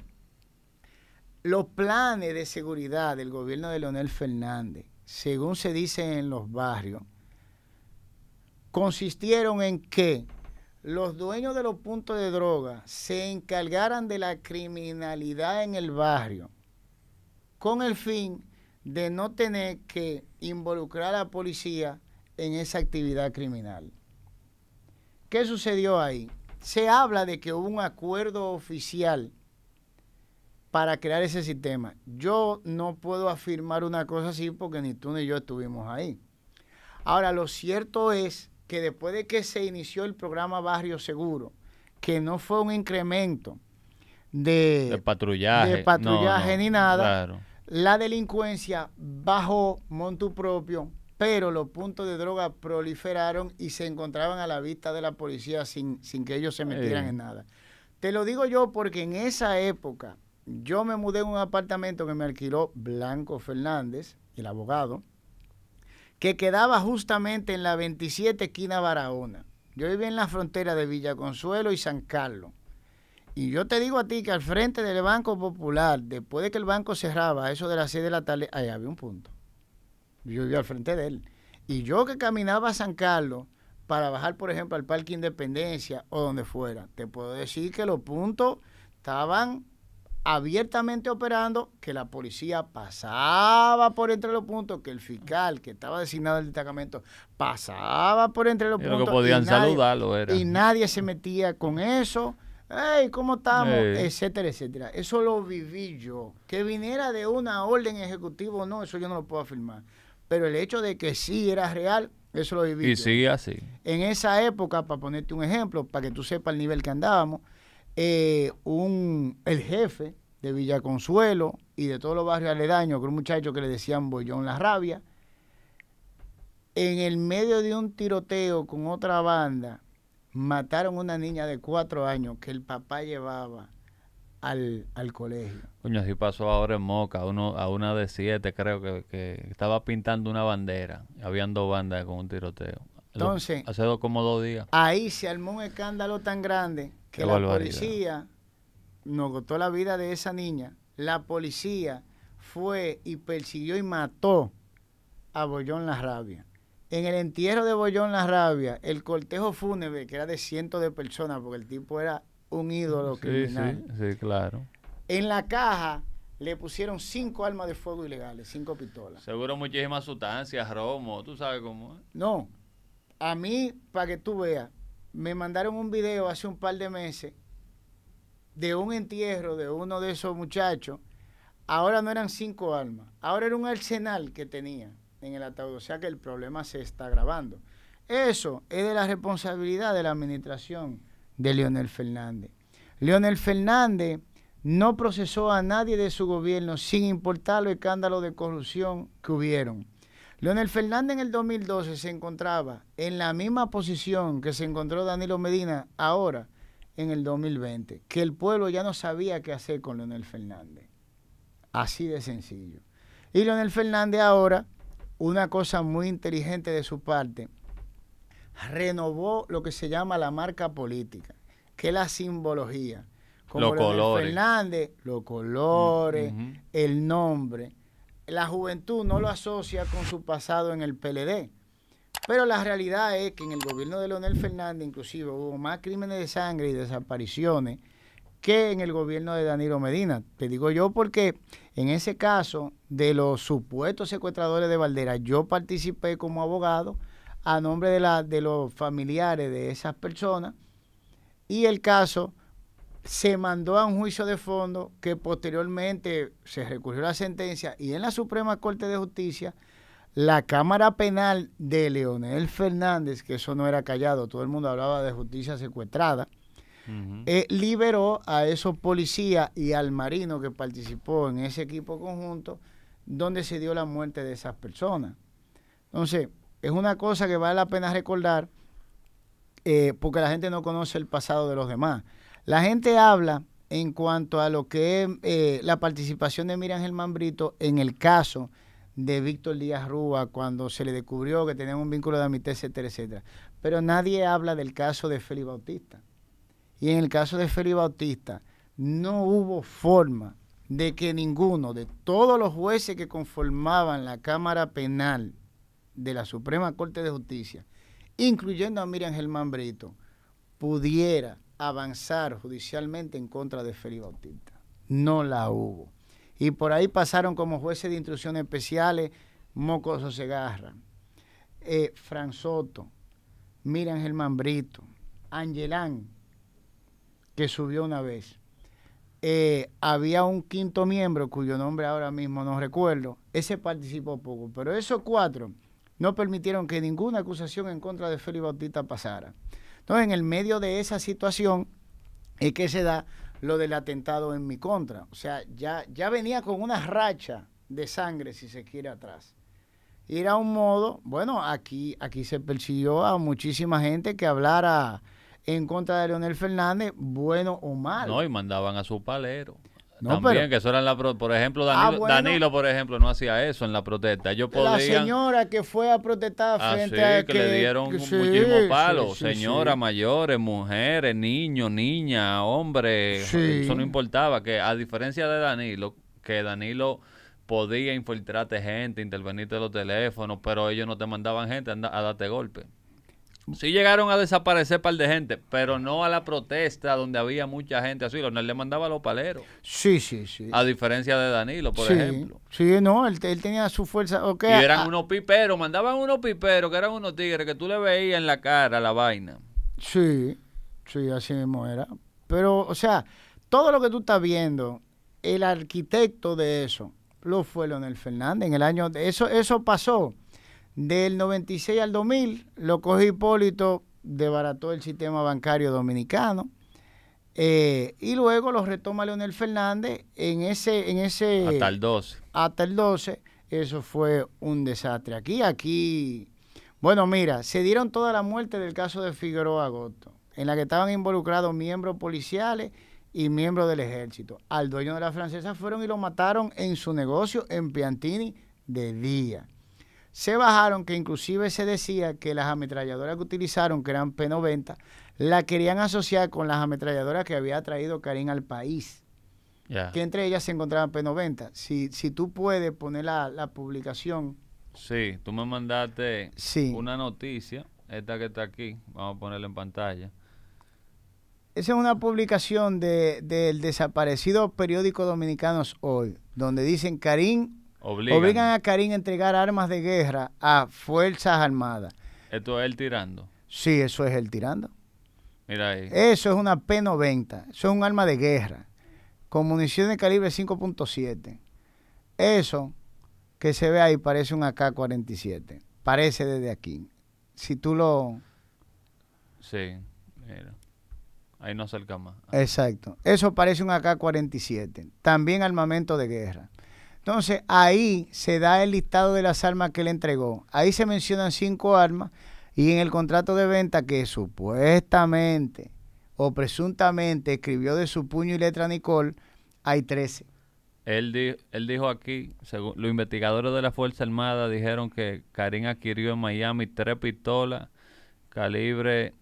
Los planes de seguridad del gobierno de Leonel Fernández, según se dice en los barrios, consistieron en que los dueños de los puntos de droga se encargaran de la criminalidad en el barrio con el fin de no tener que involucrar a la policía en esa actividad criminal. ¿Qué sucedió ahí? Se habla de que hubo un acuerdo oficial para crear ese sistema. Yo no puedo afirmar una cosa así porque ni tú ni yo estuvimos ahí. Ahora, lo cierto es que después de que se inició el programa Barrio Seguro, que no fue un incremento de patrullaje ni nada, claro, la delincuencia bajó monto propio pero los puntos de droga proliferaron y se encontraban a la vista de la policía sin que ellos se metieran en nada. Te lo digo yo porque en esa época yo me mudé a un apartamento que me alquiló Blanco Fernández, el abogado, que quedaba justamente en la 27 esquina Barahona. Yo vivía en la frontera de Villa Consuelo y San Carlos. Y yo te digo a ti que al frente del Banco Popular, después de que el banco cerraba, eso de las 6 de la tarde, ahí había un punto. Yo vivía al frente de él. Y yo que caminaba a San Carlos para bajar, por ejemplo, al Parque Independencia o donde fuera, te puedo decir que los puntos estaban abiertamente operando, que la policía pasaba por entre los puntos, que el fiscal que estaba designado al destacamento pasaba por entre los puntos. Que podían saludarlo era. Y nadie se metía con eso. Hey, ¿cómo estamos? Etcétera, etcétera. Eso lo viví yo. Que viniera de una orden ejecutiva o no, eso yo no lo puedo afirmar. Pero el hecho de que sí era real, eso lo viví yo. Y sigue así. En esa época, para ponerte un ejemplo, para que tú sepas el nivel que andábamos, el jefe de Villa Consuelo y de todos los barrios aledaños, que un muchacho que le decían Bollón La Rabia, en el medio de un tiroteo con otra banda, mataron una niña de 4 años que el papá llevaba al colegio. Coño, si pasó ahora en Moca, a una de 7 creo que estaba pintando una bandera. Habían 2 bandas con un tiroteo. Entonces, como 2 días. Ahí se armó un escándalo tan grande que la policía nos costó la vida de esa niña. La policía fue y persiguió y mató a Bollón La Rabia. En el entierro de Bollón La Rabia, el cortejo fúnebre, que era de cientos de personas, porque el tipo era un ídolo criminal. Sí, claro. En la caja le pusieron 5 armas de fuego ilegales, 5 pistolas. Seguro muchísimas sustancias, romo, tú sabes cómo es. No, a mí, para que tú veas, me mandaron un video hace un par de meses de un entierro de uno de esos muchachos. Ahora no eran 5 armas, ahora era un arsenal que tenía en el ataúd, o sea que el problema se está agravando. Eso es de la responsabilidad de la administración de Leonel Fernández. Leonel Fernández no procesó a nadie de su gobierno sin importar los escándalos de corrupción que hubieron. Leonel Fernández en el 2012 se encontraba en la misma posición que se encontró Danilo Medina ahora en el 2020, que el pueblo ya no sabía qué hacer con Leonel Fernández. Así de sencillo. Y Leonel Fernández ahora, una cosa muy inteligente de su parte, renovó lo que se llama la marca política, que es la simbología. Como los colores. Fernández, los colores, el nombre. La juventud no lo asocia con su pasado en el PLD. Pero la realidad es que en el gobierno de Leonel Fernández, inclusive, hubo más crímenes de sangre y desapariciones que en el gobierno de Danilo Medina. Te digo yo porque en ese caso de los supuestos secuestradores de Valdera, yo participé como abogado a nombre de los familiares de esas personas y el caso se mandó a un juicio de fondo que posteriormente se recurrió a la sentencia y en la Suprema Corte de Justicia, la Cámara Penal de Leonel Fernández, que eso no era callado, todo el mundo hablaba de justicia secuestrada, liberó a esos policías y al marino que participó en ese equipo conjunto donde se dio la muerte de esas personas. Entonces, es una cosa que vale la pena recordar porque la gente no conoce el pasado de los demás. La gente habla en cuanto a lo que es la participación de Miriam Germán Brito en el caso de Víctor Díaz Rúa cuando se le descubrió que tenían un vínculo de amistad, etcétera, etcétera. Pero nadie habla del caso de Félix Bautista. Y en el caso de Félix Bautista, no hubo forma de que ninguno de todos los jueces que conformaban la Cámara Penal de la Suprema Corte de Justicia, incluyendo a Miriam Germán Brito, pudiera avanzar judicialmente en contra de Félix Bautista. No la hubo. Y por ahí pasaron como jueces de instrucciones especiales Mocoso Segarra, Fran Soto, Miriam Germán Brito, Angelán, que subió una vez. Había un 5.º miembro, cuyo nombre ahora mismo no recuerdo. Ese participó poco, pero esos 4 no permitieron que ninguna acusación en contra de Félix Bautista pasara. Entonces, en el medio de esa situación es que se da lo del atentado en mi contra. O sea, ya venía con una racha de sangre, si se quiere, atrás. ir a un modo, bueno, aquí se persiguió a muchísima gente que hablara en contra de Leonel Fernández, bueno o mal. No, y mandaban a su palero. No, también, pero, que eso era en la protesta. Por ejemplo, Danilo, bueno, Danilo, por ejemplo, no hacía eso en la protesta. Ellos podían, la señora que fue a protestar frente a que le dieron que, muchísimos palos. Sí, sí, señoras, sí, mayores, mujeres, niños, niñas, hombres. Sí. Eso no importaba. Que a diferencia de Danilo, que Danilo podía infiltrarte gente, intervenirte los teléfonos, pero ellos no te mandaban gente a darte golpe. Sí llegaron a desaparecer par de gente, pero no a la protesta donde había mucha gente así. Leonel le mandaba a los paleros. Sí, sí, sí. A diferencia de Danilo, por ejemplo. Sí, no, él tenía su fuerza. Okay, y eran unos piperos, mandaban unos piperos, que eran unos tigres que tú le veías en la cara la vaina. Sí, sí, así mismo era. Pero, o sea, todo lo que tú estás viendo, el arquitecto de eso, lo fue Leonel Fernández en el año... Eso pasó. Del 96 al 2000, lo cogió Hipólito, desbarató el sistema bancario dominicano, y luego lo retoma Leonel Fernández en ese hasta el 12. Hasta el 12, eso fue un desastre. Aquí, bueno, mira, se dieron toda la muerte del caso de Figueroa Agosto, en la que estaban involucrados miembros policiales y miembros del ejército. Al dueño de la francesa fueron y lo mataron en su negocio en Piantini de día. Se bajaron, que inclusive se decía que las ametralladoras que utilizaron, que eran P90, la querían asociar con las ametralladoras que había traído Karim al país. Yeah. Que entre ellas se encontraban P90. Si tú puedes poner la publicación. Sí, tú me mandaste una noticia, esta que está aquí, vamos a ponerla en pantalla. Esa es una publicación del desaparecido periódico Dominicanos Hoy, donde dicen Karim... Obligan a Karim a entregar armas de guerra a Fuerzas Armadas. ¿Esto es él tirando? Sí, eso es él tirando. Mira ahí. Eso es una P90. Eso es un arma de guerra con munición de calibre 5.7. Eso que se ve ahí parece un AK-47. Parece desde aquí. Si tú lo... Sí, mira. Ahí no acerca más. Exacto. Eso parece un AK-47. También armamento de guerra. Entonces, ahí se da el listado de las armas que le entregó. Ahí se mencionan 5 armas y en el contrato de venta que supuestamente o presuntamente escribió de su puño y letra Nicole, hay 13. Él dijo aquí, según los investigadores de la Fuerza Armada dijeron que Karim adquirió en Miami 3 pistolas calibre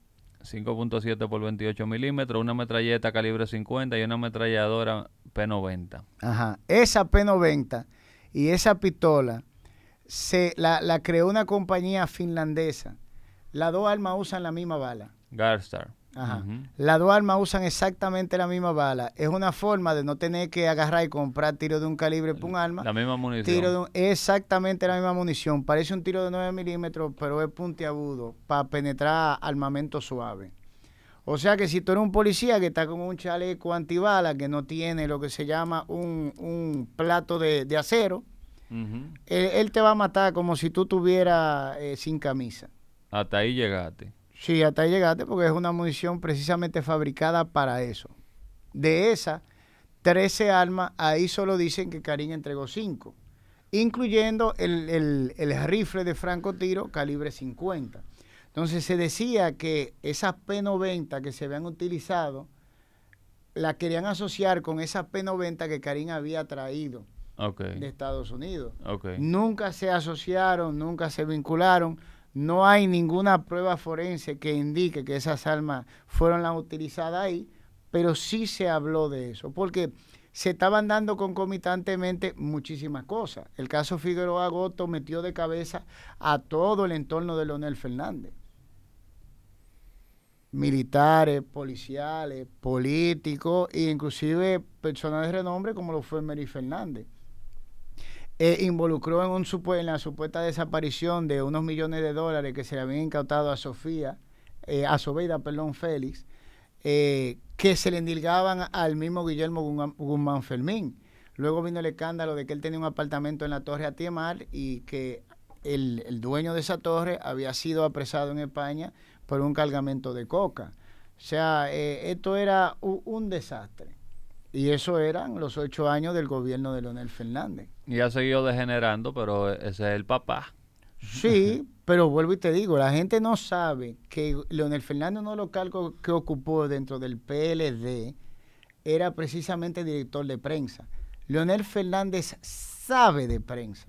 5.7 por 28 milímetros, una metralleta calibre 50 y una ametralladora P90. Ajá, esa P90 y esa pistola la creó una compañía finlandesa. Las dos armas usan la misma bala. Garstar. Ajá. Las dos armas usan exactamente la misma bala. Es una forma de no tener que agarrar y comprar tiro de un calibre por un arma. La misma munición. Exactamente la misma munición. Parece un tiro de 9 milímetros, pero es puntiagudo para penetrar armamento suave. O sea que si tú eres un policía que está con un chaleco antibala que no tiene lo que se llama un plato de acero, él te va a matar como si tú estuvieras sin camisa. Hasta ahí llegaste. Sí, hasta ahí llegaste, porque es una munición precisamente fabricada para eso. De esas 13 armas, ahí solo dicen que Karim entregó 5, incluyendo el rifle de francotiro calibre 50. Entonces se decía que esas P90 que se habían utilizado, la querían asociar con esas P90 que Karim había traído de Estados Unidos. Nunca se asociaron, nunca se vincularon. No hay ninguna prueba forense que indique que esas armas fueron las utilizadas ahí, pero sí se habló de eso, porque se estaban dando concomitantemente muchísimas cosas. El caso Figueroa Agosto metió de cabeza a todo el entorno de Leonel Fernández. Militares, policiales, políticos, e inclusive personas de renombre como lo fue Mary Fernández. Involucró en la supuesta desaparición de unos millones de dólares que se le habían incautado a Sobeida, perdón, Félix, que se le endilgaban al mismo Guillermo Guzmán Fermín. Luego vino el escándalo de que él tenía un apartamento en la Torre Atiemar y que el dueño de esa torre había sido apresado en España por un cargamento de coca. O sea, esto era un desastre. Y eso eran los 8 años del gobierno de Leonel Fernández. Y ha seguido degenerando, pero ese es el papá. Sí, pero vuelvo y te digo, la gente no sabe que Leonel Fernández, uno de los cargos que ocupó dentro del PLD, era precisamente director de prensa. Leonel Fernández sabe de prensa.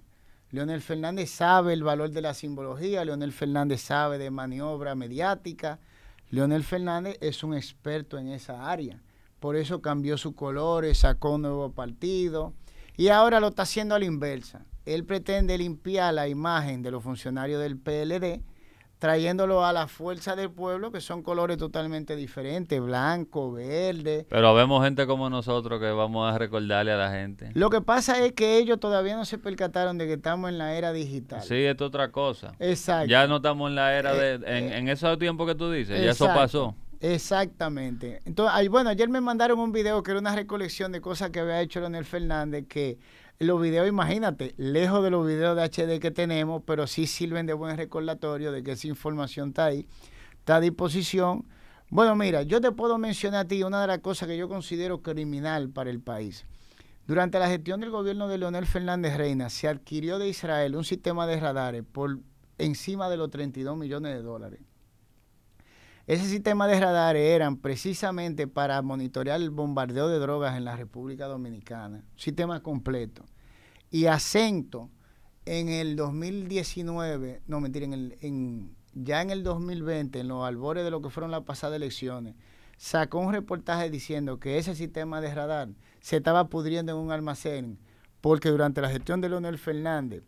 Leonel Fernández sabe el valor de la simbología. Leonel Fernández sabe de maniobra mediática. Leonel Fernández es un experto en esa área. Por eso cambió sus colores, sacó un nuevo partido. Y ahora lo está haciendo a la inversa. Él pretende limpiar la imagen de los funcionarios del PLD, trayéndolo a la fuerza del pueblo, que son colores totalmente diferentes, blanco, verde. Pero vemos gente como nosotros que vamos a recordarle a la gente. Lo que pasa es que ellos todavía no se percataron de que estamos en la era digital. Sí, es otra cosa. Exacto. Ya no estamos en la era en esos tiempos que tú dices, exacto, ya eso pasó. Exactamente. Entonces, bueno, ayer me mandaron un video que era una recolección de cosas que había hecho Leonel Fernández, que los videos, imagínate, lejos de los videos de HD que tenemos, pero sí sirven de buen recordatorio de que esa información está ahí, está a disposición. Bueno, mira, yo te puedo mencionar a ti una de las cosas que yo considero criminal para el país. Durante la gestión del gobierno de Leonel Fernández Reina, se adquirió de Israel un sistema de radares por encima de los 32 millones de dólares. Ese sistema de radares eran precisamente para monitorear el bombardeo de drogas en la República Dominicana. Sistema completo. Y Acento en el 2019, no mentira, ya en el 2020, en los albores de lo que fueron las pasadas elecciones, sacó un reportaje diciendo que ese sistema de radar se estaba pudriendo en un almacén porque durante la gestión de Leonel Fernández,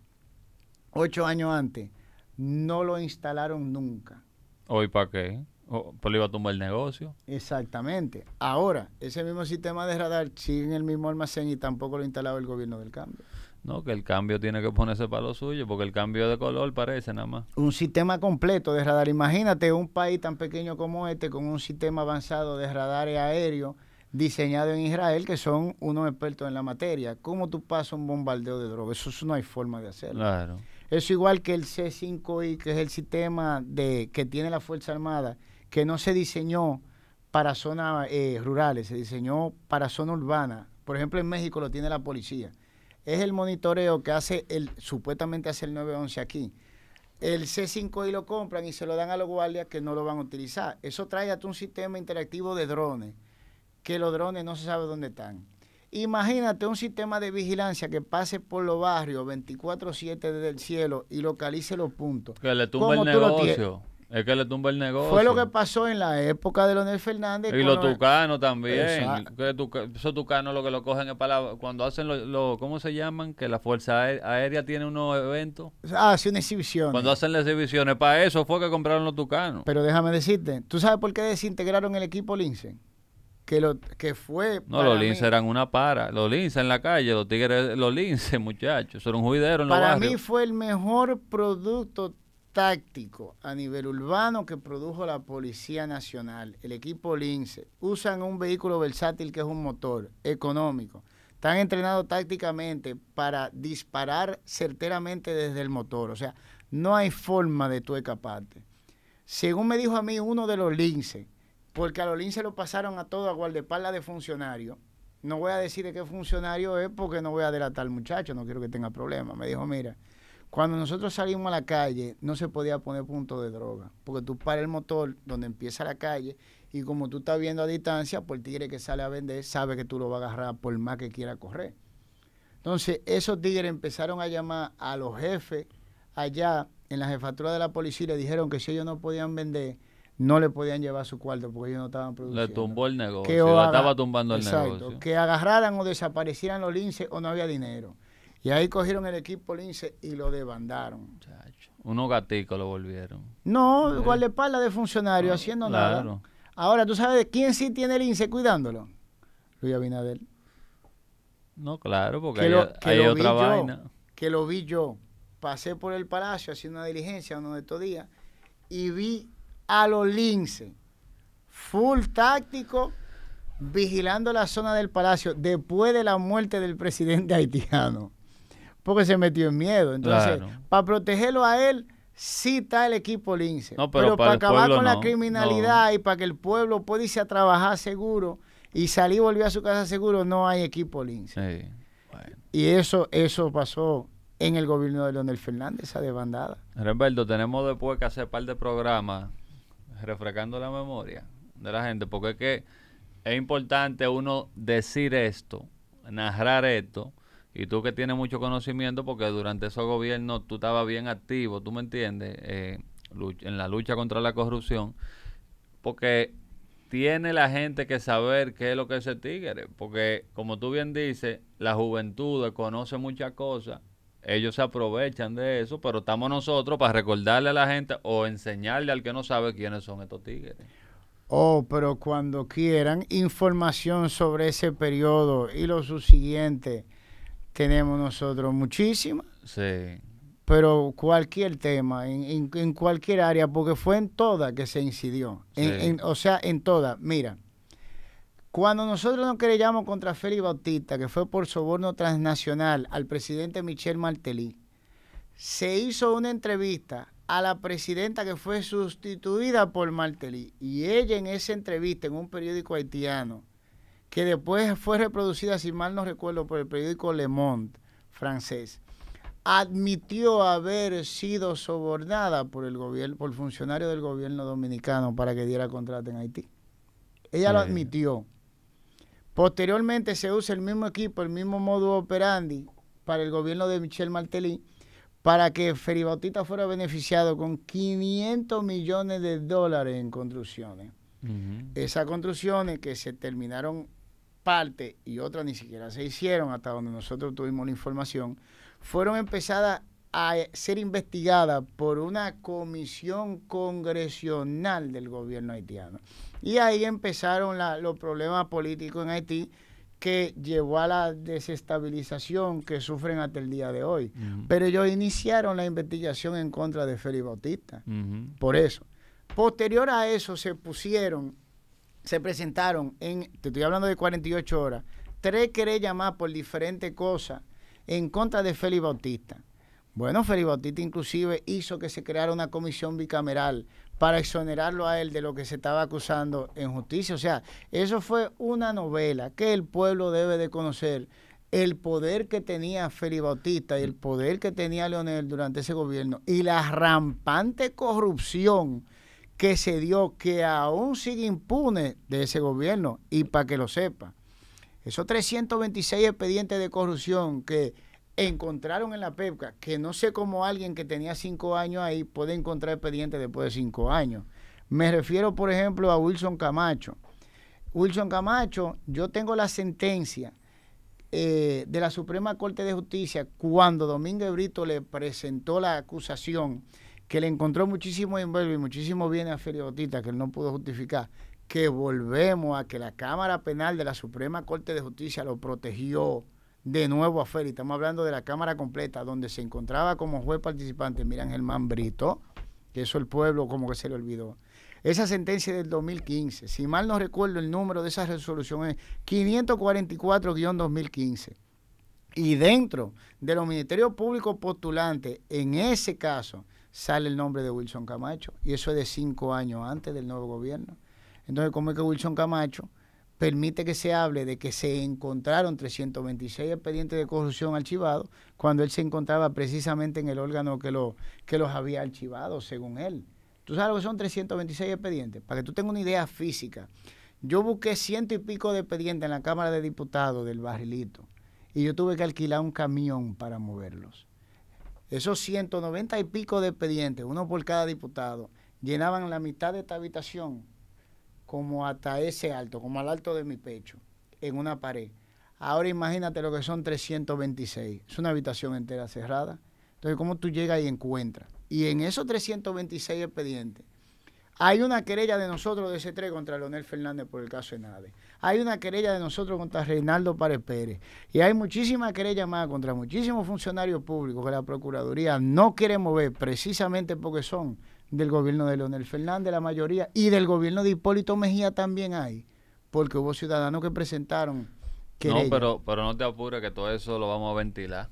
8 años antes, no lo instalaron nunca. ¿Hoy para qué? Pues le iba a tumbar el negocio. Exactamente. Ahora, ese mismo sistema de radar sigue en el mismo almacén y tampoco lo ha instalado el gobierno del cambio. No, que el cambio tiene que ponerse para lo suyo, porque el cambio de color parece nada más. Un sistema completo de radar. Imagínate un país tan pequeño como este con un sistema avanzado de radares aéreos diseñado en Israel, que son unos expertos en la materia. ¿Cómo tú pasas un bombardeo de drogas? Eso no hay forma de hacerlo. Claro. Eso igual que el C5I, que es el sistema que tiene la Fuerza Armada, que no se diseñó para zonas rurales, se diseñó para zona urbana. Por ejemplo, en México lo tiene la policía. Es el monitoreo que hace, supuestamente hace el 911 aquí. El C5I lo compran y se lo dan a los guardias que no lo van a utilizar. Eso trae hasta un sistema interactivo de drones, que los drones no se sabe dónde están. Imagínate un sistema de vigilancia que pase por los barrios 24/7 desde el cielo y localice los puntos. Que le tumba el negocio. Es que le tumba el negocio. Fue lo que pasó en la época de Leonel Fernández. Y los tucanos también. Esos tucanos lo que lo cogen es para cuando hacen ¿cómo se llaman? Que la Fuerza Aérea tiene unos eventos. Ah, sí, una exhibición. Cuando hacen las exhibiciones. Para eso fue que compraron los tucanos. Pero déjame decirte, ¿tú sabes por qué desintegraron el equipo Lince? Que fue... No, los Lince eran una para. Los Lince en la calle, los tigres, los Lince, muchachos. Son un juidero en los barrios. Para mí fue el mejor producto táctico a nivel urbano que produjo la Policía Nacional, el equipo Lince. Usan un vehículo versátil que es un motor económico. Están entrenados tácticamente para disparar certeramente desde el motor. O sea, no hay forma de tú escaparte. Según me dijo a mí uno de los Lince, porque a los Lince lo pasaron a todo a guardaespaldas de funcionario. No voy a decir de qué funcionario es porque no voy a delatar al muchacho, no quiero que tenga problemas. Me dijo, mira, cuando nosotros salimos a la calle, no se podía poner punto de droga, porque tú paras el motor donde empieza la calle y como tú estás viendo a distancia, pues el tigre que sale a vender sabe que tú lo vas a agarrar por más que quiera correr. Entonces, esos tigres empezaron a llamar a los jefes allá en la jefatura de la policía y le dijeron que si ellos no podían vender, no le podían llevar su cuarto porque ellos no estaban produciendo. Le tumbó el negocio, estaba tumbando el negocio. Que agarraran o desaparecieran los Lince o no había dinero. Y ahí cogieron el equipo Lince y lo debandaron. Chacho. Unos gaticos lo volvieron. No, guardaespaldas de funcionarios, haciendo nada. Ahora, ¿tú sabes quién sí tiene el Lince cuidándolo? Luis Abinader. No, claro, porque hay otra vaina. Que lo vi yo. Pasé por el palacio, haciendo una diligencia uno de estos días, y vi a los Lince, full táctico, vigilando la zona del palacio después de la muerte del presidente haitiano. Porque se metió en miedo. Entonces, claro, para protegerlo a él, sí está el equipo Lince. No, pero para acabar con la criminalidad y para que el pueblo pueda irse a trabajar seguro y salir y volver a su casa seguro, no hay equipo Lince. Sí, bueno. Y eso pasó en el gobierno de Leonel Fernández, esa debandada. Remberto, tenemos después que hacer un par de programas refrescando la memoria de la gente, porque es que es importante uno decir esto, narrar esto, y tú que tienes mucho conocimiento, porque durante esos gobiernos tú estabas bien activo, tú me entiendes, en la lucha contra la corrupción, porque tiene la gente que saber qué es lo que es ese tigre, porque como tú bien dices, la juventud conoce muchas cosas, ellos se aprovechan de eso, pero estamos nosotros para recordarle a la gente o enseñarle al que no sabe quiénes son estos tigres. Oh, pero cuando quieran información sobre ese periodo y lo subsiguiente, tenemos nosotros muchísima. Sí. Pero cualquier tema, en cualquier área, porque fue en toda que se incidió. Sí. O sea, en toda. Mira, cuando nosotros nos querellamos contra Félix Bautista, que fue por soborno transnacional al presidente Michel Martelly, se hizo una entrevista a la presidenta que fue sustituida por Martelly. Y ella en esa entrevista, en un periódico haitiano, que después fue reproducida, si mal no recuerdo, por el periódico Le Monde francés, admitió haber sido sobornada por el gobierno, por funcionarios del gobierno dominicano para que diera contrato en Haití. Ella lo admitió. Posteriormente se usa el mismo equipo, el mismo modus operandi para el gobierno de Michel Martelly para que Félix Bautista fuera beneficiado con $500 millones en construcciones. Esas construcciones que se terminaron parte y otras ni siquiera se hicieron hasta donde nosotros tuvimos la información, fueron empezadas a ser investigadas por una comisión congresional del gobierno haitiano. Y ahí empezaron los problemas políticos en Haití que llevó a la desestabilización que sufren hasta el día de hoy. Pero ellos iniciaron la investigación en contra de Félix Bautista. Por eso. Posterior a eso se presentaron, te estoy hablando de 48 horas, 3 querellas más por diferentes cosas en contra de Félix Bautista. Bueno, Félix Bautista inclusive hizo que se creara una comisión bicameral para exonerarlo a él de lo que se estaba acusando en justicia. O sea, eso fue una novela que el pueblo debe de conocer, el poder que tenía Félix Bautista y el poder que tenía Leonel durante ese gobierno y la rampante corrupción que se dio, que aún sigue impune de ese gobierno, y para que lo sepa. Esos 326 expedientes de corrupción que encontraron en la PEPCA, que no sé cómo alguien que tenía 5 años ahí puede encontrar expedientes después de 5 años. Me refiero, por ejemplo, a Wilson Camacho. Wilson Camacho, yo tengo la sentencia de la Suprema Corte de Justicia cuando Domínguez Brito le presentó la acusación, que le encontró muchísimo envuelvo y muchísimo bien a Félix Bautista, que él no pudo justificar, que volvemos a que la Cámara Penal de la Suprema Corte de Justicia lo protegió de nuevo a Félix. Estamos hablando de la Cámara completa, donde se encontraba como juez participante Miriam Germán Brito, que eso el pueblo como que se le olvidó. Esa sentencia del 2015, si mal no recuerdo el número de esa resolución es 544-2015. Y dentro de los Ministerios Públicos postulantes, en ese caso, sale el nombre de Wilson Camacho, y eso es de 5 años antes del nuevo gobierno. Entonces, ¿cómo es que Wilson Camacho permite que se hable de que se encontraron 326 expedientes de corrupción archivados cuando él se encontraba precisamente en el órgano que los había archivado, según él? ¿Tú sabes lo que son 326 expedientes? Para que tú tengas una idea física. Yo busqué 100 y pico de expedientes en la Cámara de Diputados del Barrilito y yo tuve que alquilar un camión para moverlos. Esos 190 y pico de expedientes, uno por cada diputado, llenaban la mitad de esta habitación, como hasta ese alto, como al alto de mi pecho, en una pared. Ahora imagínate lo que son 326. Es una habitación entera cerrada. Entonces, ¿cómo tú llegas y encuentras? Y en esos 326 expedientes, hay una querella de nosotros de ese 3 contra Leonel Fernández por el caso Enade. Hay una querella de nosotros contra Reinaldo Párez Pérez. Y hay muchísimas querellas más contra muchísimos funcionarios públicos que la Procuraduría no quiere mover precisamente porque son del gobierno de Leonel Fernández, la mayoría, y del gobierno de Hipólito Mejía también hay, porque hubo ciudadanos que presentaron querellas. No, pero no te apures que todo eso lo vamos a ventilar.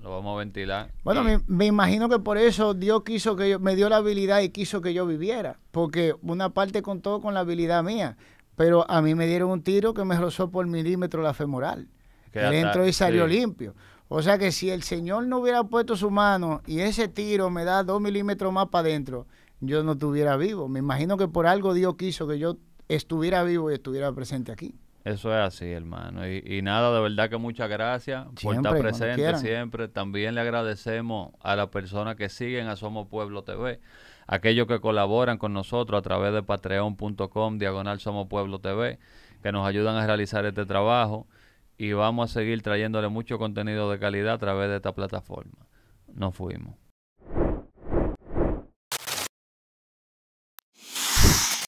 Lo vamos a ventilar. Bueno, me imagino que por eso Dios quiso que yo, me dio la habilidad y quiso que yo viviera, porque una parte contó con la habilidad mía, pero a mí me dieron un tiro que me rozó por milímetro la femoral. Él entró y salió limpio. O sea que si el señor no hubiera puesto su mano y ese tiro me da 2 milímetros más para adentro, yo no estuviera vivo. Me imagino que por algo Dios quiso que yo estuviera vivo y estuviera presente aquí. Eso es así, hermano. Y nada, de verdad que muchas gracias por estar presente siempre. También le agradecemos a las personas que siguen a Somos Pueblo TV, aquellos que colaboran con nosotros a través de patreon.com/Somos Pueblo TV, que nos ayudan a realizar este trabajo, y vamos a seguir trayéndole mucho contenido de calidad a través de esta plataforma. Nos fuimos.